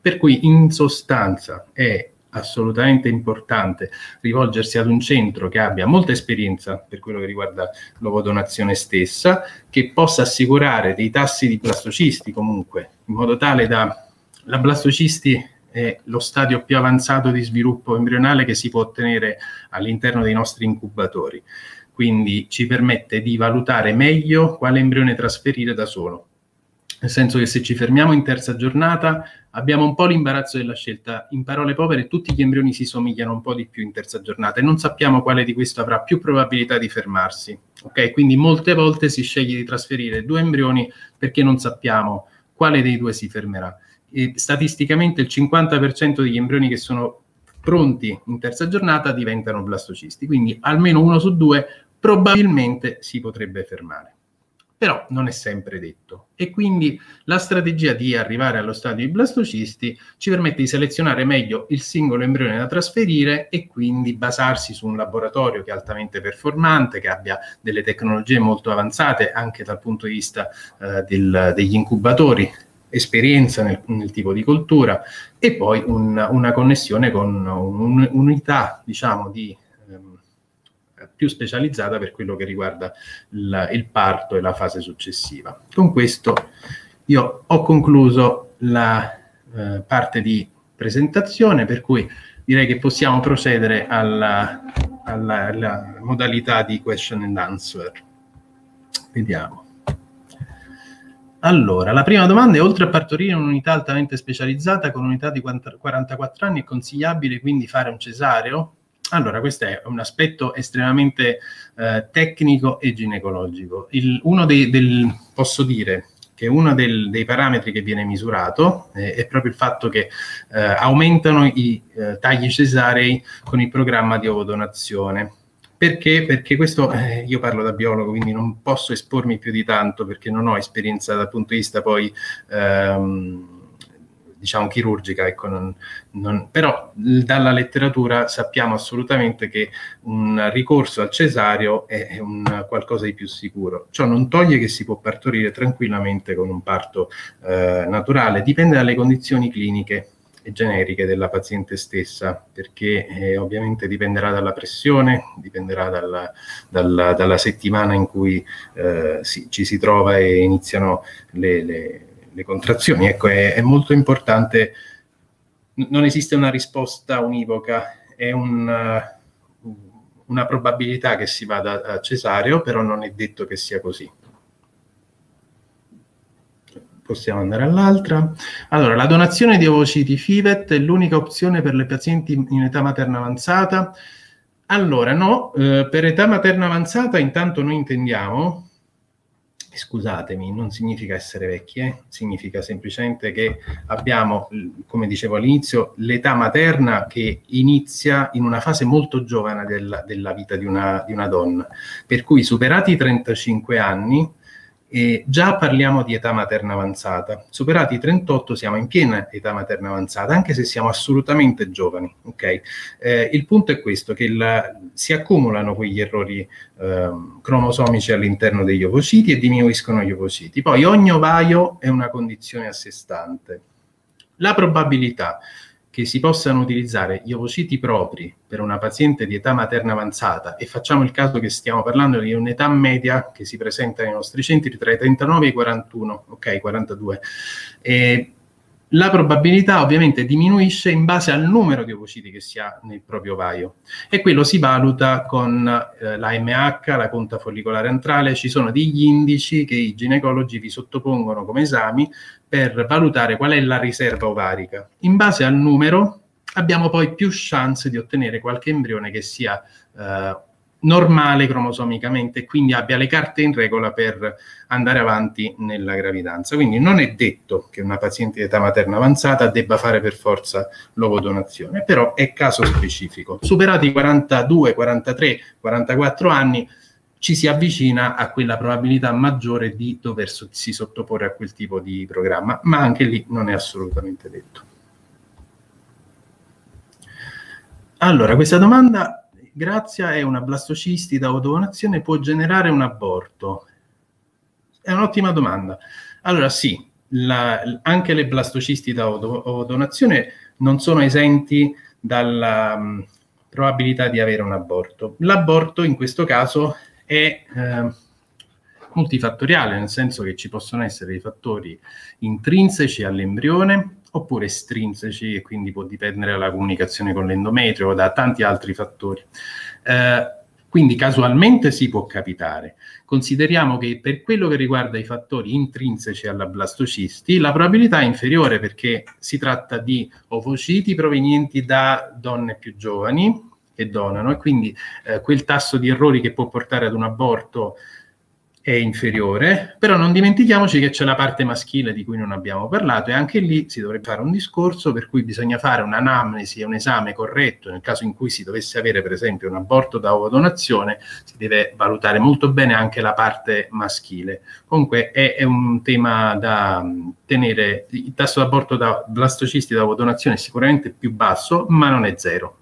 Per cui in sostanza è assolutamente importante rivolgersi ad un centro che abbia molta esperienza per quello che riguarda l'ovodonazione stessa, che possa assicurare dei tassi di blastocisti comunque, in modo tale da la blastocisti è lo stadio più avanzato di sviluppo embrionale che si può ottenere all'interno dei nostri incubatori. Quindi ci permette di valutare meglio quale embrione trasferire da solo. Nel senso che se ci fermiamo in terza giornata abbiamo un po' l'imbarazzo della scelta. In parole povere, tutti gli embrioni si somigliano un po' di più in terza giornata e non sappiamo quale di questo avrà più probabilità di fermarsi. Okay? Quindi molte volte si sceglie di trasferire due embrioni perché non sappiamo quale dei due si fermerà. E statisticamente il 50% degli embrioni che sono pronti in terza giornata diventano blastocisti, quindi almeno uno su due probabilmente si potrebbe fermare. Però non è sempre detto, e quindi la strategia di arrivare allo stadio di blastocisti ci permette di selezionare meglio il singolo embrione da trasferire e quindi basarsi su un laboratorio che è altamente performante, che abbia delle tecnologie molto avanzate anche dal punto di vista degli incubatori, esperienza nel tipo di coltura, e poi una connessione con un'unità, diciamo, più specializzata per quello che riguarda il parto e la fase successiva. Con questo io ho concluso la parte di presentazione, per cui direi che possiamo procedere alla modalità di question and answer. Vediamo. Allora, la prima domanda è: oltre a partorire in un'unità altamente specializzata con un'età di 44 anni, è consigliabile quindi fare un cesareo? Allora, questo è un aspetto estremamente tecnico e ginecologico. Posso dire che uno dei parametri che viene misurato è proprio il fatto che aumentano i tagli cesarei con il programma di ovodonazione. Perché? Perché questo, io parlo da biologo, quindi non posso espormi più di tanto perché non ho esperienza dal punto di vista poi, diciamo, chirurgica, ecco, però dalla letteratura sappiamo assolutamente che un ricorso al cesareo è un qualcosa di più sicuro. Ciò non toglie che si può partorire tranquillamente con un parto naturale, dipende dalle condizioni cliniche generiche della paziente stessa, perché ovviamente dipenderà dalla pressione, dipenderà dalla settimana in cui ci si trova e iniziano le contrazioni. Ecco, è molto importante, non esiste una risposta univoca, è una probabilità che si vada a cesareo, però non è detto che sia così. Possiamo andare all'altra. Allora, la donazione di ovociti FIVET è l'unica opzione per le pazienti in età materna avanzata? Allora, no, per età materna avanzata intanto noi intendiamo, scusatemi, non significa essere vecchi, significa semplicemente che abbiamo, come dicevo all'inizio, l'età materna che inizia in una fase molto giovane della vita di una donna, per cui superati i 35 anni, e già parliamo di età materna avanzata. Superati i 38 siamo in piena età materna avanzata, anche se siamo assolutamente giovani. Okay? Il punto è questo, che si accumulano quegli errori cromosomici all'interno degli ovociti e diminuiscono gli ovociti. Poi ogni ovaio è una condizione a sé stante. La probabilità che si possano utilizzare gli ovociti propri per una paziente di età materna avanzata, e facciamo il caso che stiamo parlando di un'età media che si presenta nei nostri centri tra i 39 e i 41, ok, 42, e la probabilità ovviamente diminuisce in base al numero di ovociti che si ha nel proprio ovaio, e quello si valuta con la MH, la conta follicolare antrale. Ci sono degli indici che i ginecologi vi sottopongono come esami per valutare qual è la riserva ovarica. In base al numero abbiamo poi più chance di ottenere qualche embrione che sia normale cromosomicamente e quindi abbia le carte in regola per andare avanti nella gravidanza. Quindi non è detto che una paziente di età materna avanzata debba fare per forza l'ovodonazione, però è caso specifico. Superati i 42, 43, 44 anni ci si avvicina a quella probabilità maggiore di doversi sottoporre a quel tipo di programma, ma anche lì non è assolutamente detto. Allora, questa domanda... Grazia, è una blastocisti da autodonazione, può generare un aborto? È un'ottima domanda. Allora sì, anche le blastocisti da autodonazione non sono esenti dalla probabilità di avere un aborto. L'aborto in questo caso è multifattoriale, nel senso che ci possono essere dei fattori intrinseci all'embrione, oppure estrinseci, e quindi può dipendere dalla comunicazione con l'endometrio o da tanti altri fattori. Quindi casualmente si può capitare. Consideriamo che per quello che riguarda i fattori intrinseci alla blastocisti, la probabilità è inferiore, perché si tratta di ovociti provenienti da donne più giovani che donano, e quindi quel tasso di errori che può portare ad un aborto è inferiore. Però non dimentichiamoci che c'è la parte maschile di cui non abbiamo parlato, e anche lì si dovrebbe fare un discorso, per cui bisogna fare un'anamnesi e un esame corretto. Nel caso in cui si dovesse avere per esempio un aborto da ovodonazione, si deve valutare molto bene anche la parte maschile. Comunque è un tema da tenere. Il tasso di aborto da blastocisti da ovodonazione è sicuramente più basso, ma non è zero.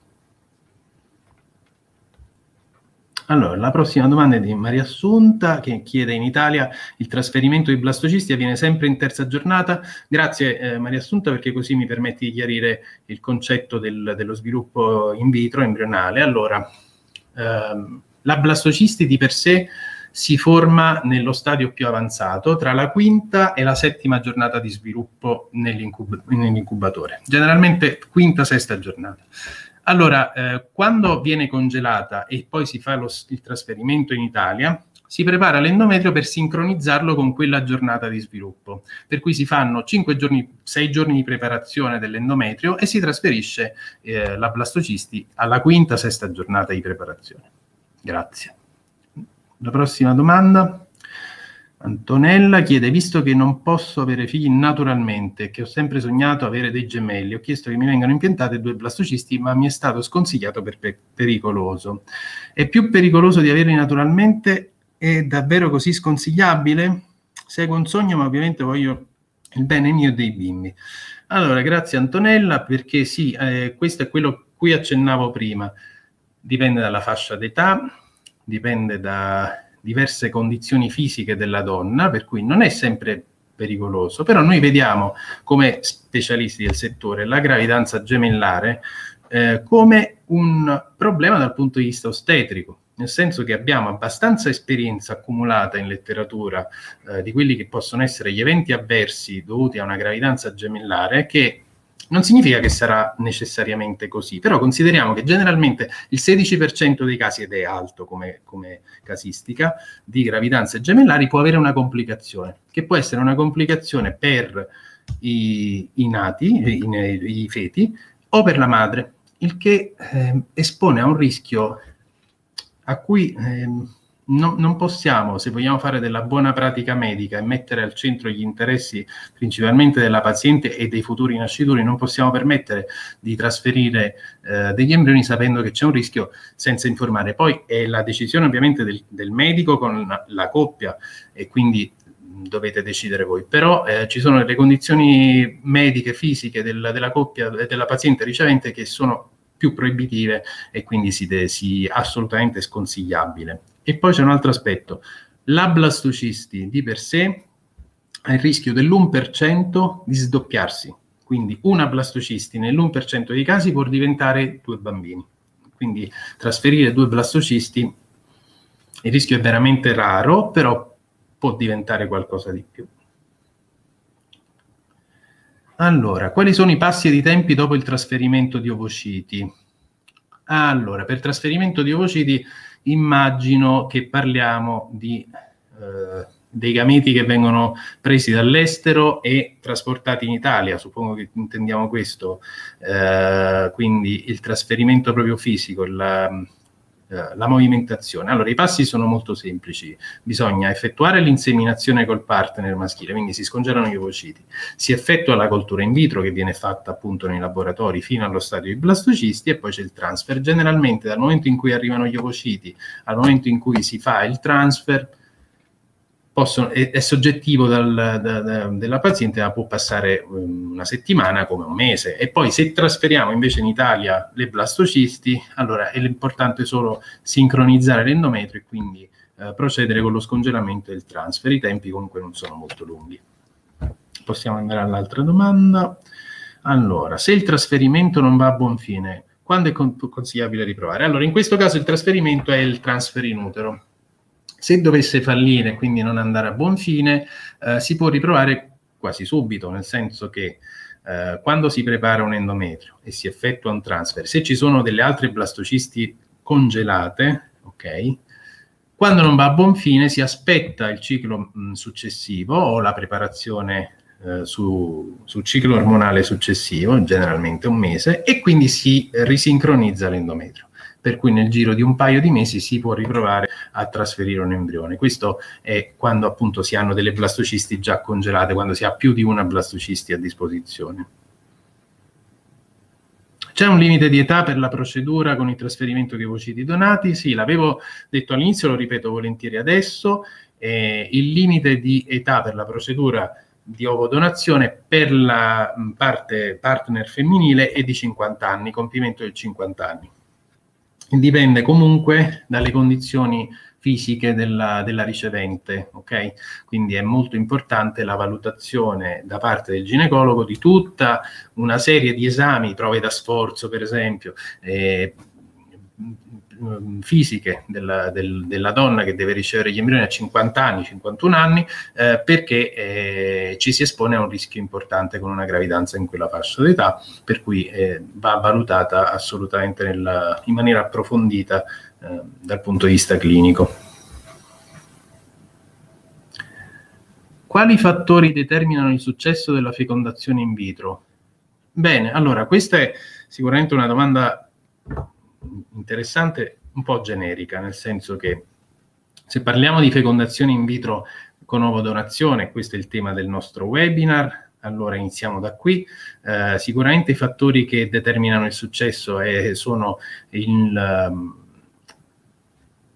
Allora, la prossima domanda è di Maria Assunta, che chiede: in Italia il trasferimento di blastocisti avviene sempre in terza giornata? Grazie Maria Assunta, perché così mi permetti di chiarire il concetto dello sviluppo in vitro embrionale. Allora, la blastocisti di per sé si forma nello stadio più avanzato, tra la quinta e la settima giornata di sviluppo nell'incubatore, generalmente quinta, sesta giornata. Allora, quando viene congelata e poi si fa il trasferimento in Italia, si prepara l'endometrio per sincronizzarlo con quella giornata di sviluppo. Per cui si fanno 5 giorni, 6 giorni di preparazione dell'endometrio, e si trasferisce la blastocisti alla quinta, sesta giornata di preparazione. Grazie. La prossima domanda... Antonella chiede: visto che non posso avere figli naturalmente, che ho sempre sognato avere dei gemelli, ho chiesto che mi vengano impiantati 2 blastocisti, ma mi è stato sconsigliato per pericoloso. È più pericoloso di averli naturalmente? È davvero così sconsigliabile? Seguo un sogno, ma ovviamente voglio il bene mio e dei bimbi. Allora, grazie Antonella, perché sì, questo è quello a cui accennavo prima. Dipende dalla fascia d'età, dipende da diverse condizioni fisiche della donna, per cui non è sempre pericoloso. Però noi vediamo, come specialisti del settore, la gravidanza gemellare come un problema dal punto di vista ostetrico, nel senso che abbiamo abbastanza esperienza accumulata in letteratura di quelli che possono essere gli eventi avversi dovuti a una gravidanza gemellare, che non significa che sarà necessariamente così, però consideriamo che generalmente il 16% dei casi, ed è alto come casistica, di gravidanze gemellari può avere una complicazione, che può essere una complicazione per i nati, i feti, o per la madre, il che espone a un rischio a cui non possiamo, se vogliamo fare della buona pratica medica e mettere al centro gli interessi principalmente della paziente e dei futuri nascituri, non possiamo permettere di trasferire degli embrioni sapendo che c'è un rischio senza informare. Poi è la decisione ovviamente del medico con la coppia, e quindi dovete decidere voi, però ci sono le condizioni mediche, fisiche della coppia e della paziente ricevente che sono più proibitive, e quindi si assolutamente sconsigliabile. E poi c'è un altro aspetto: la blastocisti di per sé ha il rischio dell'1% di sdoppiarsi, quindi una blastocisti nell'1% dei casi può diventare 2 bambini, quindi trasferire 2 blastocisti, il rischio è veramente raro, però può diventare qualcosa di più. Allora, quali sono i passi ed i tempi dopo il trasferimento di ovociti? Allora, per trasferimento di ovociti immagino che parliamo di dei gameti che vengono presi dall'estero e trasportati in Italia, suppongo che intendiamo questo, quindi il trasferimento proprio fisico, la movimentazione. Allora, i passi sono molto semplici: bisogna effettuare l'inseminazione col partner maschile, quindi si scongelano gli ovociti, si effettua la coltura in vitro che viene fatta appunto nei laboratori fino allo stadio di blastocisti, e poi c'è il transfer. Generalmente dal momento in cui arrivano gli ovociti al momento in cui si fa il transfer è soggettivo della paziente, ma può passare una settimana come un mese. E poi, se trasferiamo invece in Italia le blastocisti, allora è l'importante solo sincronizzare l'endometrio e quindi procedere con lo scongelamento e il transfer. I tempi comunque non sono molto lunghi. Possiamo andare all'altra domanda. Allora, se il trasferimento non va a buon fine, quando è consigliabile riprovare? Allora, in questo caso il trasferimento è il transfer in utero. Se dovesse fallire e quindi non andare a buon fine, si può riprovare quasi subito, nel senso che quando si prepara un endometrio e si effettua un transfer, se ci sono delle altre blastocisti congelate, ok, quando non va a buon fine si aspetta il ciclo successivo o la preparazione sul ciclo ormonale successivo, generalmente un mese, e quindi si risincronizza l'endometrio. Per cui nel giro di un paio di mesi si può riprovare a trasferire un embrione. Questo è quando appunto si hanno delle blastocisti già congelate, quando si ha più di una blastocisti a disposizione. C'è un limite di età per la procedura con il trasferimento di ovociti donati? Sì, l'avevo detto all'inizio, lo ripeto volentieri adesso. Il limite di età per la procedura di ovodonazione per la parte partner femminile è di 50 anni, compimento del 50 anni. Dipende comunque dalle condizioni fisiche della ricevente, ok? Quindi è molto importante la valutazione da parte del ginecologo di tutta una serie di esami, prove da sforzo per esempio, fisiche della donna che deve ricevere gli embrioni a 50 anni, 51 anni, perché ci si espone a un rischio importante con una gravidanza in quella fascia d'età, per cui va valutata assolutamente in maniera approfondita dal punto di vista clinico. Quali fattori determinano il successo della fecondazione in vitro? Bene, allora, questa è sicuramente una domanda interessante, un po' generica, nel senso che se parliamo di fecondazione in vitro con ovodonazione, questo è il tema del nostro webinar, allora iniziamo da qui. Sicuramente i fattori che determinano il successo sono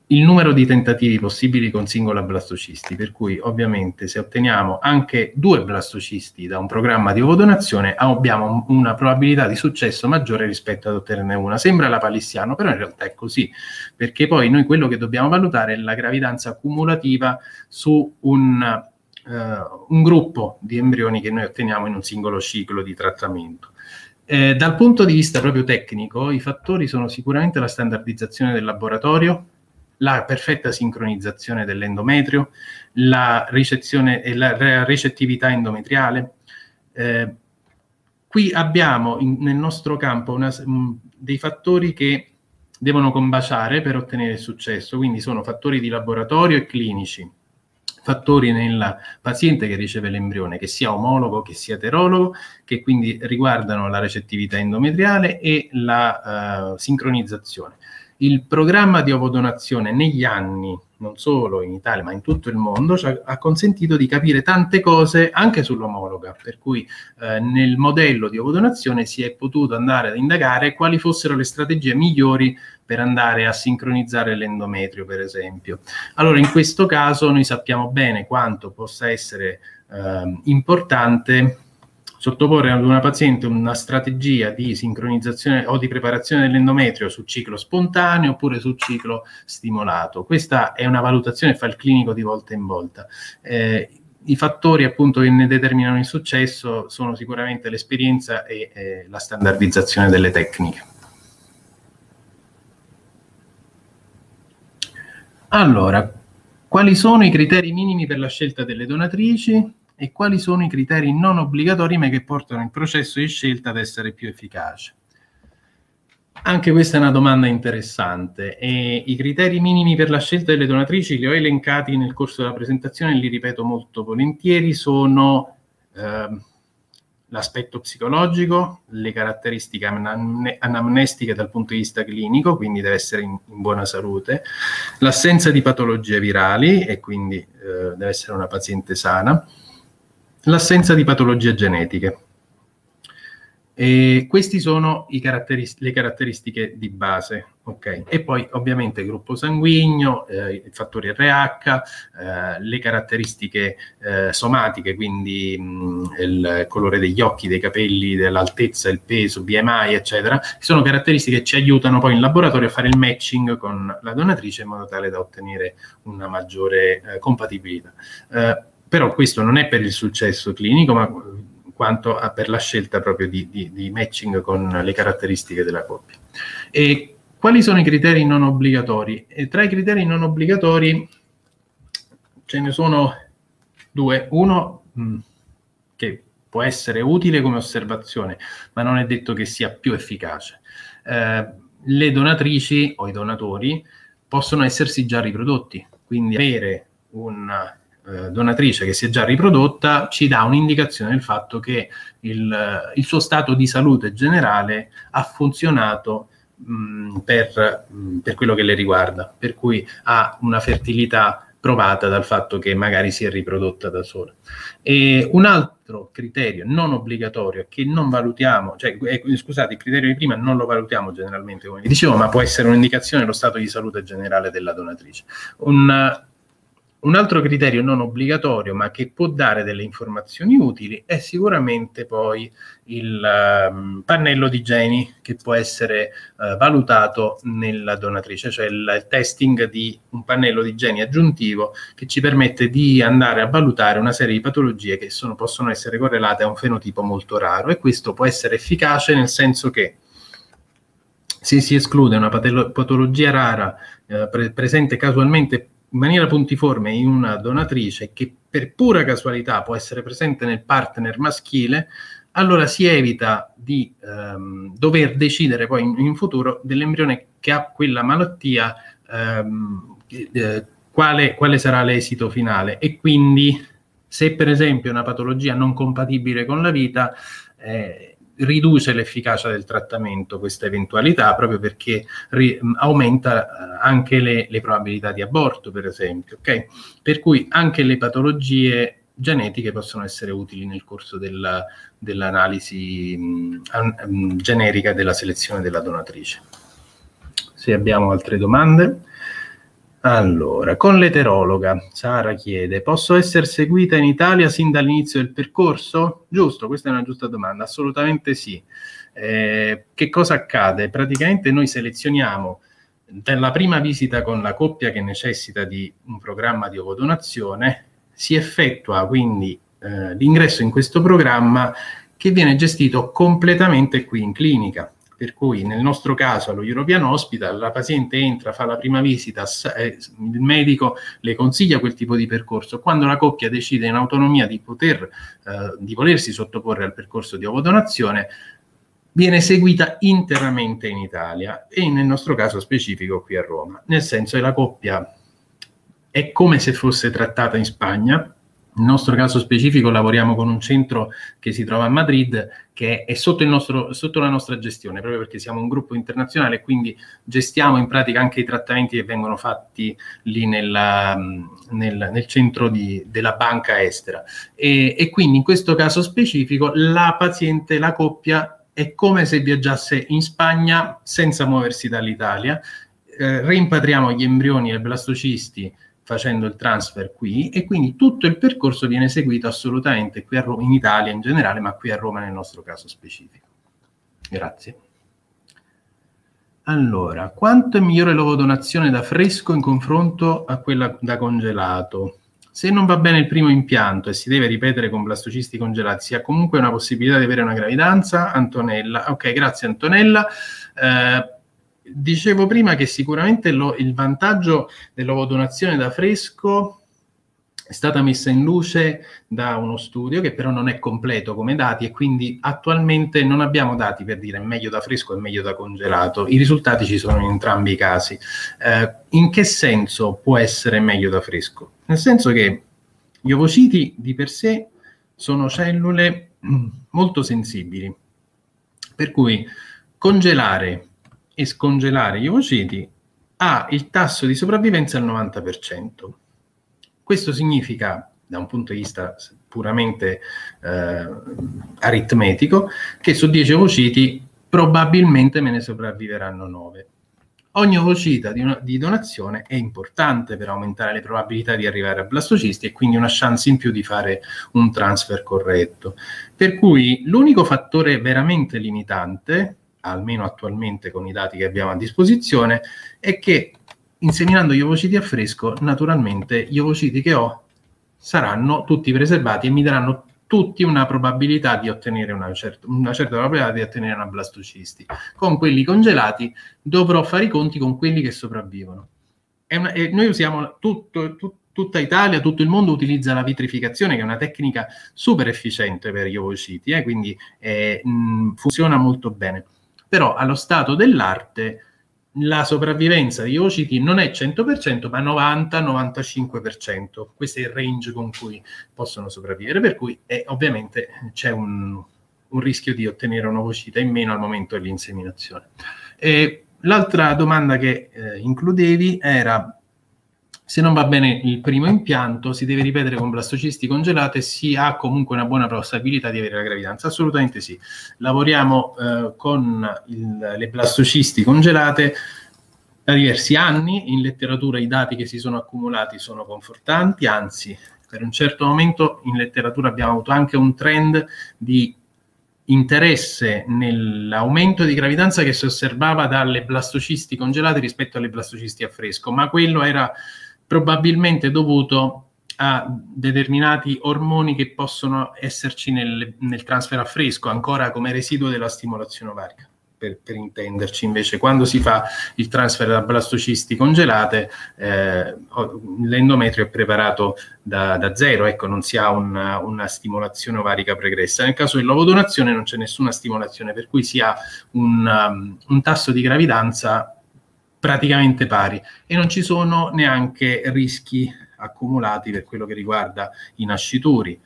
il numero di tentativi possibili con singola blastocisti, per cui ovviamente se otteniamo anche 2 blastocisti da un programma di ovodonazione abbiamo una probabilità di successo maggiore rispetto ad otterne una. Sembra la palissiano, però in realtà è così, perché poi noi quello che dobbiamo valutare è la gravidanza cumulativa su un un gruppo di embrioni che noi otteniamo in un singolo ciclo di trattamento. Dal punto di vista proprio tecnico, i fattori sono sicuramente la standardizzazione del laboratorio, la perfetta sincronizzazione dell'endometrio, la ricezione e la recettività endometriale. Qui abbiamo nel nostro campo dei fattori che devono combaciare per ottenere il successo, quindi sono fattori di laboratorio e clinici, fattori nel paziente che riceve l'embrione, che sia omologo, che sia eterologo, che quindi riguardano la recettività endometriale e la sincronizzazione. Il programma di ovodonazione negli anni, non solo in Italia ma in tutto il mondo, ci ha consentito di capire tante cose anche sull'omologa, per cui nel modello di ovodonazione si è potuto andare ad indagare quali fossero le strategie migliori per andare a sincronizzare l'endometrio, per esempio. Allora, in questo caso noi sappiamo bene quanto possa essere importante sottoporre ad una paziente una strategia di sincronizzazione o di preparazione dell'endometrio sul ciclo spontaneo oppure sul ciclo stimolato. Questa è una valutazione che fa il clinico di volta in volta. I fattori appunto che ne determinano il successo sono sicuramente l'esperienza e la standardizzazione delle tecniche. Allora, quali sono i criteri minimi per la scelta delle donatrici? E quali sono i criteri non obbligatori ma che portano il processo di scelta ad essere più efficace? Anche questa è una domanda interessante. E i criteri minimi per la scelta delle donatrici li ho elencati nel corso della presentazione e li ripeto molto volentieri. Sono l'aspetto psicologico, le caratteristiche anamnestiche dal punto di vista clinico, quindi deve essere in buona salute, l'assenza di patologie virali e quindi deve essere una paziente sana, l'assenza di patologie genetiche. Questi sono le caratteristiche di base, ok? E poi ovviamente gruppo sanguigno, i fattori RH, le caratteristiche somatiche, quindi il colore degli occhi, dei capelli, dell'altezza, il peso, BMI, eccetera. Sono caratteristiche che ci aiutano poi in laboratorio a fare il matching con la donatrice in modo tale da ottenere una maggiore compatibilità. Però questo non è per il successo clinico, ma quanto per la scelta proprio di matching con le caratteristiche della coppia. E quali sono i criteri non obbligatori? E tra i criteri non obbligatori ce ne sono due. Uno che può essere utile come osservazione, ma non è detto che sia più efficace. Le donatrici o i donatori possono essersi già riprodotti, quindi avere una donatrice che si è già riprodotta ci dà un'indicazione del fatto che il suo stato di salute generale ha funzionato per quello che le riguarda, per cui ha una fertilità provata dal fatto che magari si è riprodotta da sola. E un altro criterio non obbligatorio che non valutiamo, cioè scusate, il criterio di prima non lo valutiamo generalmente, come vi dicevo, ma può essere un'indicazione dello stato di salute generale della donatrice. Un altro criterio non obbligatorio, ma che può dare delle informazioni utili, è sicuramente poi il pannello di geni che può essere valutato nella donatrice, cioè il testing di un pannello di geni aggiuntivo che ci permette di andare a valutare una serie di patologie che possono essere correlate a un fenotipo molto raro, e questo può essere efficace nel senso che se si esclude una patologia rara presente casualmente in maniera puntiforme in una donatrice che per pura casualità può essere presente nel partner maschile, allora si evita di dover decidere poi in futuro dell'embrione che ha quella malattia quale sarà l'esito finale, e quindi se per esempio è una patologia non compatibile con la vita riduce l'efficacia del trattamento questa eventualità, proprio perché aumenta anche le probabilità di aborto, per esempio, okay? Per cui anche le patologie genetiche possono essere utili nel corso dell'analisi generica della selezione della donatrice. Se abbiamo altre domande. Allora, con l'eterologa, Sara chiede: posso essere seguita in Italia sin dall'inizio del percorso? Giusto, questa è una giusta domanda, assolutamente sì. Che cosa accade? Praticamente noi selezioniamo dalla prima visita con la coppia che necessita di un programma di ovodonazione, si effettua quindi l'ingresso in questo programma che viene gestito completamente qui in clinica. Per cui nel nostro caso allo European Hospital la paziente entra, fa la prima visita, il medico le consiglia quel tipo di percorso. Quando la coppia decide in autonomia di volersi sottoporre al percorso di ovodonazione, viene seguita interamente in Italia e nel nostro caso specifico qui a Roma. Nel senso che la coppia è come se fosse trattata in Spagna. Nel nostro caso specifico lavoriamo con un centro che si trova a Madrid, che è sotto la nostra gestione, proprio perché siamo un gruppo internazionale, quindi gestiamo in pratica anche i trattamenti che vengono fatti lì nel centro della banca estera. E quindi in questo caso specifico la paziente, la coppia, è come se viaggiasse in Spagna senza muoversi dall'Italia. Rimpatriamo gli embrioni e blastocisti facendo il transfer qui, e quindi tutto il percorso viene seguito assolutamente qui a Roma, in Italia in generale, ma qui a Roma nel nostro caso specifico. Grazie. Allora, quanto è migliore l'ovodonazione da fresco in confronto a quella da congelato? Se non va bene il primo impianto e si deve ripetere con blastocisti congelati, si ha comunque una possibilità di avere una gravidanza? Antonella, ok, grazie Antonella. Dicevo prima che sicuramente il vantaggio dell'ovodonazione da fresco è stata messa in luce da uno studio che però non è completo come dati, e quindi attualmente non abbiamo dati per dire meglio da fresco e meglio da congelato. I risultati ci sono in entrambi i casi. In che senso può essere meglio da fresco? Nel senso che gli ovociti di per sé sono cellule molto sensibili, per cui congelare e scongelare gli ovociti ha il tasso di sopravvivenza al 90%. Questo significa, da un punto di vista puramente aritmetico, che su 10 ovociti probabilmente me ne sopravviveranno 9. Ogni ovocita di donazione è importante per aumentare le probabilità di arrivare a blastocisti e quindi una chance in più di fare un transfer corretto. Per cui l'unico fattore veramente limitante, almeno attualmente con i dati che abbiamo a disposizione, è che inseminando gli ovociti a fresco, naturalmente gli ovociti che ho saranno tutti preservati e mi daranno tutti una probabilità di ottenere una certa probabilità di ottenere una blastocisti. Con quelli congelati dovrò fare i conti con quelli che sopravvivono. E noi usiamo tutta Italia, tutto il mondo utilizza la vitrificazione, che è una tecnica super efficiente per gli ovociti, quindi funziona molto bene. Però allo stato dell'arte la sopravvivenza degli ovociti non è 100%, ma 90-95%. Questo è il range con cui possono sopravvivere, per cui ovviamente c'è un rischio di ottenere un'ovocita in meno al momento dell'inseminazione. L'altra domanda che includevi era: se non va bene il primo impianto, si deve ripetere con blastocisti congelati e si ha comunque una buona probabilità di avere la gravidanza? Assolutamente sì. Lavoriamo con le blastocisti congelate da diversi anni. In letteratura i dati che si sono accumulati sono confortanti, anzi, per un certo momento in letteratura abbiamo avuto anche un trend di interesse nell'aumento di gravidanza che si osservava dalle blastocisti congelate rispetto alle blastocisti a fresco, ma quello era probabilmente dovuto a determinati ormoni che possono esserci nel transfer a fresco, ancora come residuo della stimolazione ovarica, per intenderci. Invece, quando si fa il transfer da blastocisti congelate, l'endometrio è preparato da zero, ecco, non si ha una stimolazione ovarica pregressa. Nel caso dell'ovodonazione non c'è nessuna stimolazione, per cui si ha un tasso di gravidanza praticamente pari e non ci sono neanche rischi accumulati per quello che riguarda i nascituri.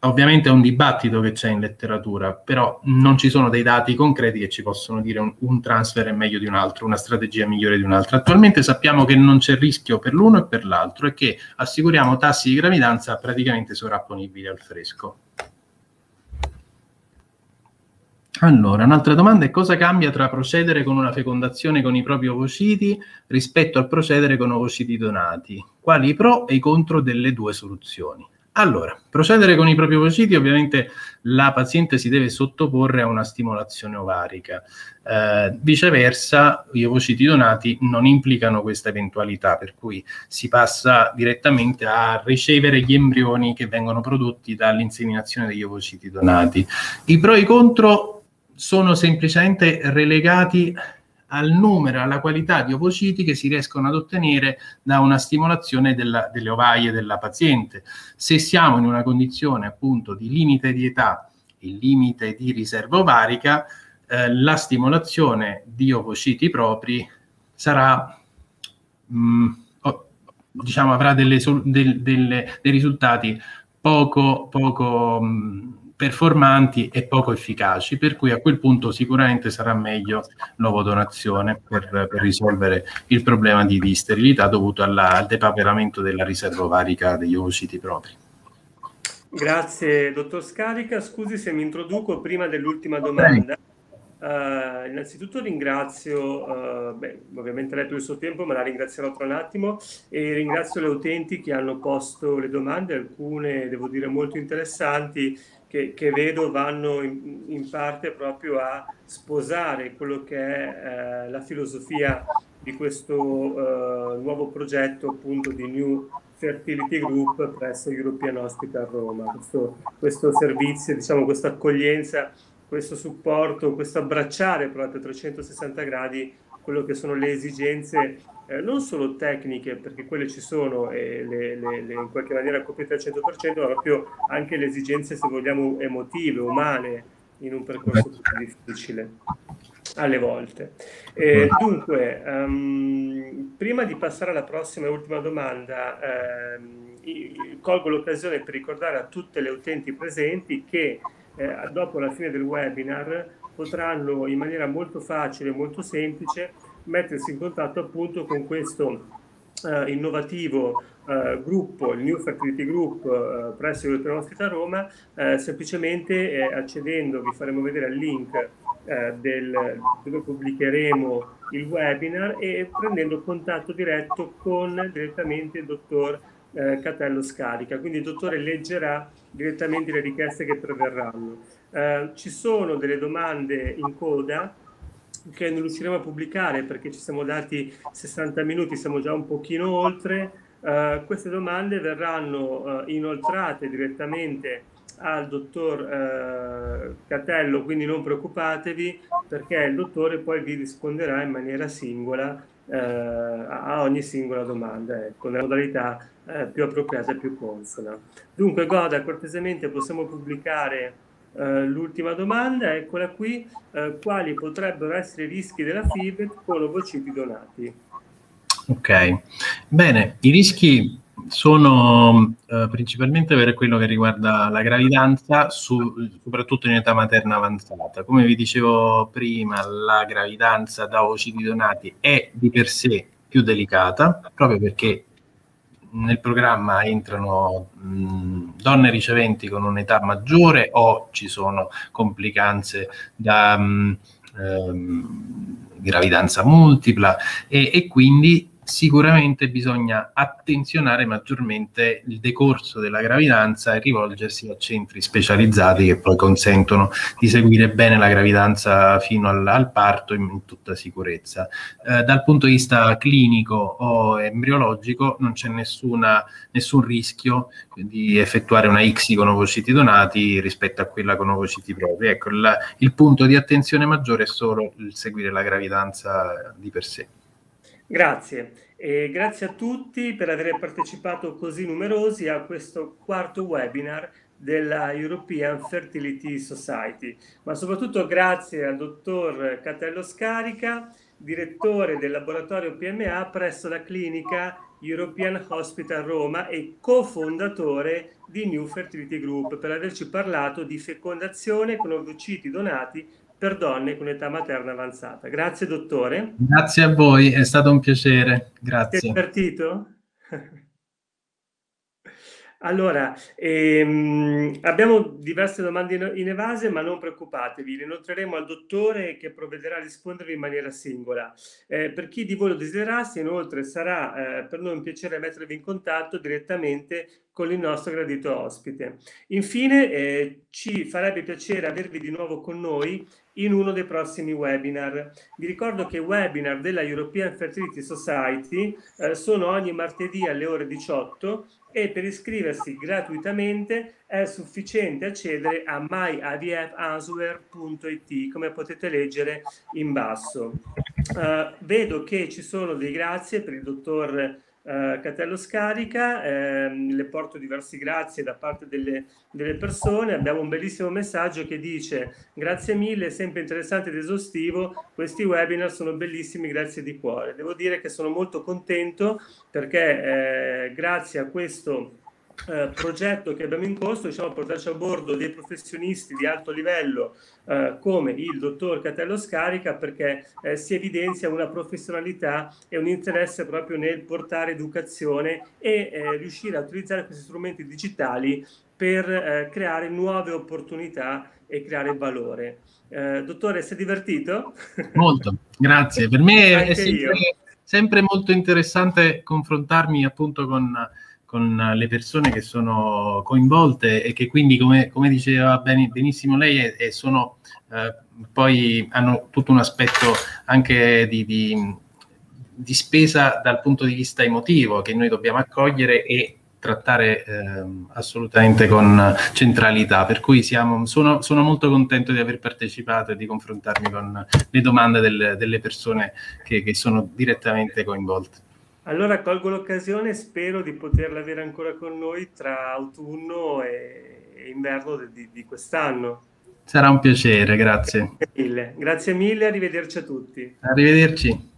Ovviamente è un dibattito che c'è in letteratura, però non ci sono dei dati concreti che ci possono dire un transfer è meglio di un altro, una strategia migliore di un'altra. Attualmente sappiamo che non c'è rischio per l'uno e per l'altro e che assicuriamo tassi di gravidanza praticamente sovrapponibili al fresco. Allora, un'altra domanda è: cosa cambia tra procedere con una fecondazione con i propri ovociti rispetto al procedere con ovociti donati? Quali i pro e i contro delle due soluzioni? Allora, procedere con i proprio-ovocyti, ovviamente la paziente si deve sottoporre a una stimolazione ovarica. Viceversa, gli ovociti donati non implicano questa eventualità, per cui si passa direttamente a ricevere gli embrioni che vengono prodotti dall'inseminazione degli ovociti donati. I pro e i contro sono semplicemente relegati al numero, alla qualità di ovociti che si riescono ad ottenere da una stimolazione delle ovaie della paziente. Se siamo in una condizione appunto di limite di età e limite di riserva ovarica, la stimolazione di ovociti propri sarà, diciamo, avrà dei risultati poco performanti e poco efficaci, per cui a quel punto sicuramente sarà meglio l'ovodonazione per risolvere il problema di sterilità dovuto al depaperamento della riserva ovarica degli ovociti propri. Grazie, dottor Scarica. Scusi se mi introduco prima dell'ultima domanda. Innanzitutto ringrazio, ovviamente lei per il suo tempo, ma la ringrazierò tra un attimo, e ringrazio le utenti che hanno posto le domande, alcune devo dire molto interessanti, che vedo vanno in parte proprio a sposare quello che è la filosofia di questo nuovo progetto, appunto, di New Fertility Group presso European Hospital Roma. Questo servizio, diciamo, questa accoglienza, questo supporto, questo abbracciare proprio a 360 gradi quello che sono le esigenze non solo tecniche, perché quelle ci sono e le in qualche maniera coprite al 100%, ma proprio anche le esigenze, se vogliamo, emotive, umane, in un percorso più difficile alle volte. Dunque, prima di passare alla prossima e ultima domanda, colgo l'occasione per ricordare a tutte le utenti presenti che dopo la fine del webinar potranno in maniera molto facile e molto semplice mettersi in contatto appunto con questo innovativo gruppo, il New Fertility Group presso il European Hospital Roma, semplicemente accedendo, vi faremo vedere il link dove pubblicheremo il webinar, e prendendo contatto diretto con direttamente il dottor Catello Scarica. Quindi il dottore leggerà direttamente le richieste che preverranno. Ci sono delle domande in coda che non riusciremo a pubblicare perché ci siamo dati 60 minuti, siamo già un pochino oltre. Queste domande verranno inoltrate direttamente al dottor Catello, quindi non preoccupatevi, perché il dottore poi vi risponderà in maniera singola a ogni singola domanda, con la modalità più appropriata e più consona. Dunque, Goda, cortesemente possiamo pubblicare l'ultima domanda, eccola qui. Quali potrebbero essere i rischi della FIV con ovociti donati? Ok, bene, i rischi sono principalmente per quello che riguarda la gravidanza, soprattutto in età materna avanzata. Come vi dicevo prima, la gravidanza da ovociti donati è di per sé più delicata, proprio perché nel programma entrano donne riceventi con un'età maggiore o ci sono complicanze da gravidanza multipla, e quindi sicuramente bisogna attenzionare maggiormente il decorso della gravidanza e rivolgersi a centri specializzati che poi consentono di seguire bene la gravidanza fino al parto in tutta sicurezza. Dal punto di vista clinico o embriologico non c'è nessun rischio di effettuare una ICSI con ovociti donati rispetto a quella con ovociti propri. Ecco, il punto di attenzione maggiore è solo il seguire la gravidanza di per sé. Grazie, e grazie a tutti per aver partecipato così numerosi a questo quarto webinar della European Fertility Society, ma soprattutto grazie al dottor Catello Scarica, direttore del laboratorio PMA presso la clinica European Hospital Roma e cofondatore di New Fertility Group, per averci parlato di fecondazione con ovociti donati per donne con età materna avanzata. Grazie, dottore. Grazie a voi, è stato un piacere. Grazie. Ti è divertito? Allora, abbiamo diverse domande in evase, ma non preoccupatevi, le inoltreremo al dottore che provvederà a rispondervi in maniera singola. Per chi di voi lo desiderasse, inoltre, sarà per noi un piacere mettervi in contatto direttamente con il nostro gradito ospite. Infine ci farebbe piacere avervi di nuovo con noi in uno dei prossimi webinar. Vi ricordo che i webinar della European Fertility Society sono ogni martedì alle ore 18 e per iscriversi gratuitamente è sufficiente accedere a myivfanswers.it, come potete leggere in basso. Vedo che ci sono dei grazie per il dottor Catello Scarica, le porto diversi grazie da parte delle persone. Abbiamo un bellissimo messaggio che dice: grazie mille, è sempre interessante ed esaustivo, questi webinar sono bellissimi, grazie di cuore. Devo dire che sono molto contento perché grazie a questo progetto che abbiamo in corso riusciamo a portarci a bordo dei professionisti di alto livello come il dottor Catello Scarica, perché si evidenzia una professionalità e un interesse proprio nel portare educazione e riuscire a utilizzare questi strumenti digitali per creare nuove opportunità e creare valore. Dottore, si è divertito? Molto, grazie. Per me è sempre molto interessante confrontarmi appunto con le persone che sono coinvolte e che quindi, come diceva benissimo lei, poi hanno tutto un aspetto anche di spesa dal punto di vista emotivo che noi dobbiamo accogliere e trattare assolutamente con centralità. Per cui sono molto contento di aver partecipato e di confrontarmi con le domande delle persone che sono direttamente coinvolte. Allora colgo l'occasione e spero di poterla avere ancora con noi tra autunno e inverno di quest'anno. Sarà un piacere, grazie. Grazie mille, arrivederci a tutti. Arrivederci.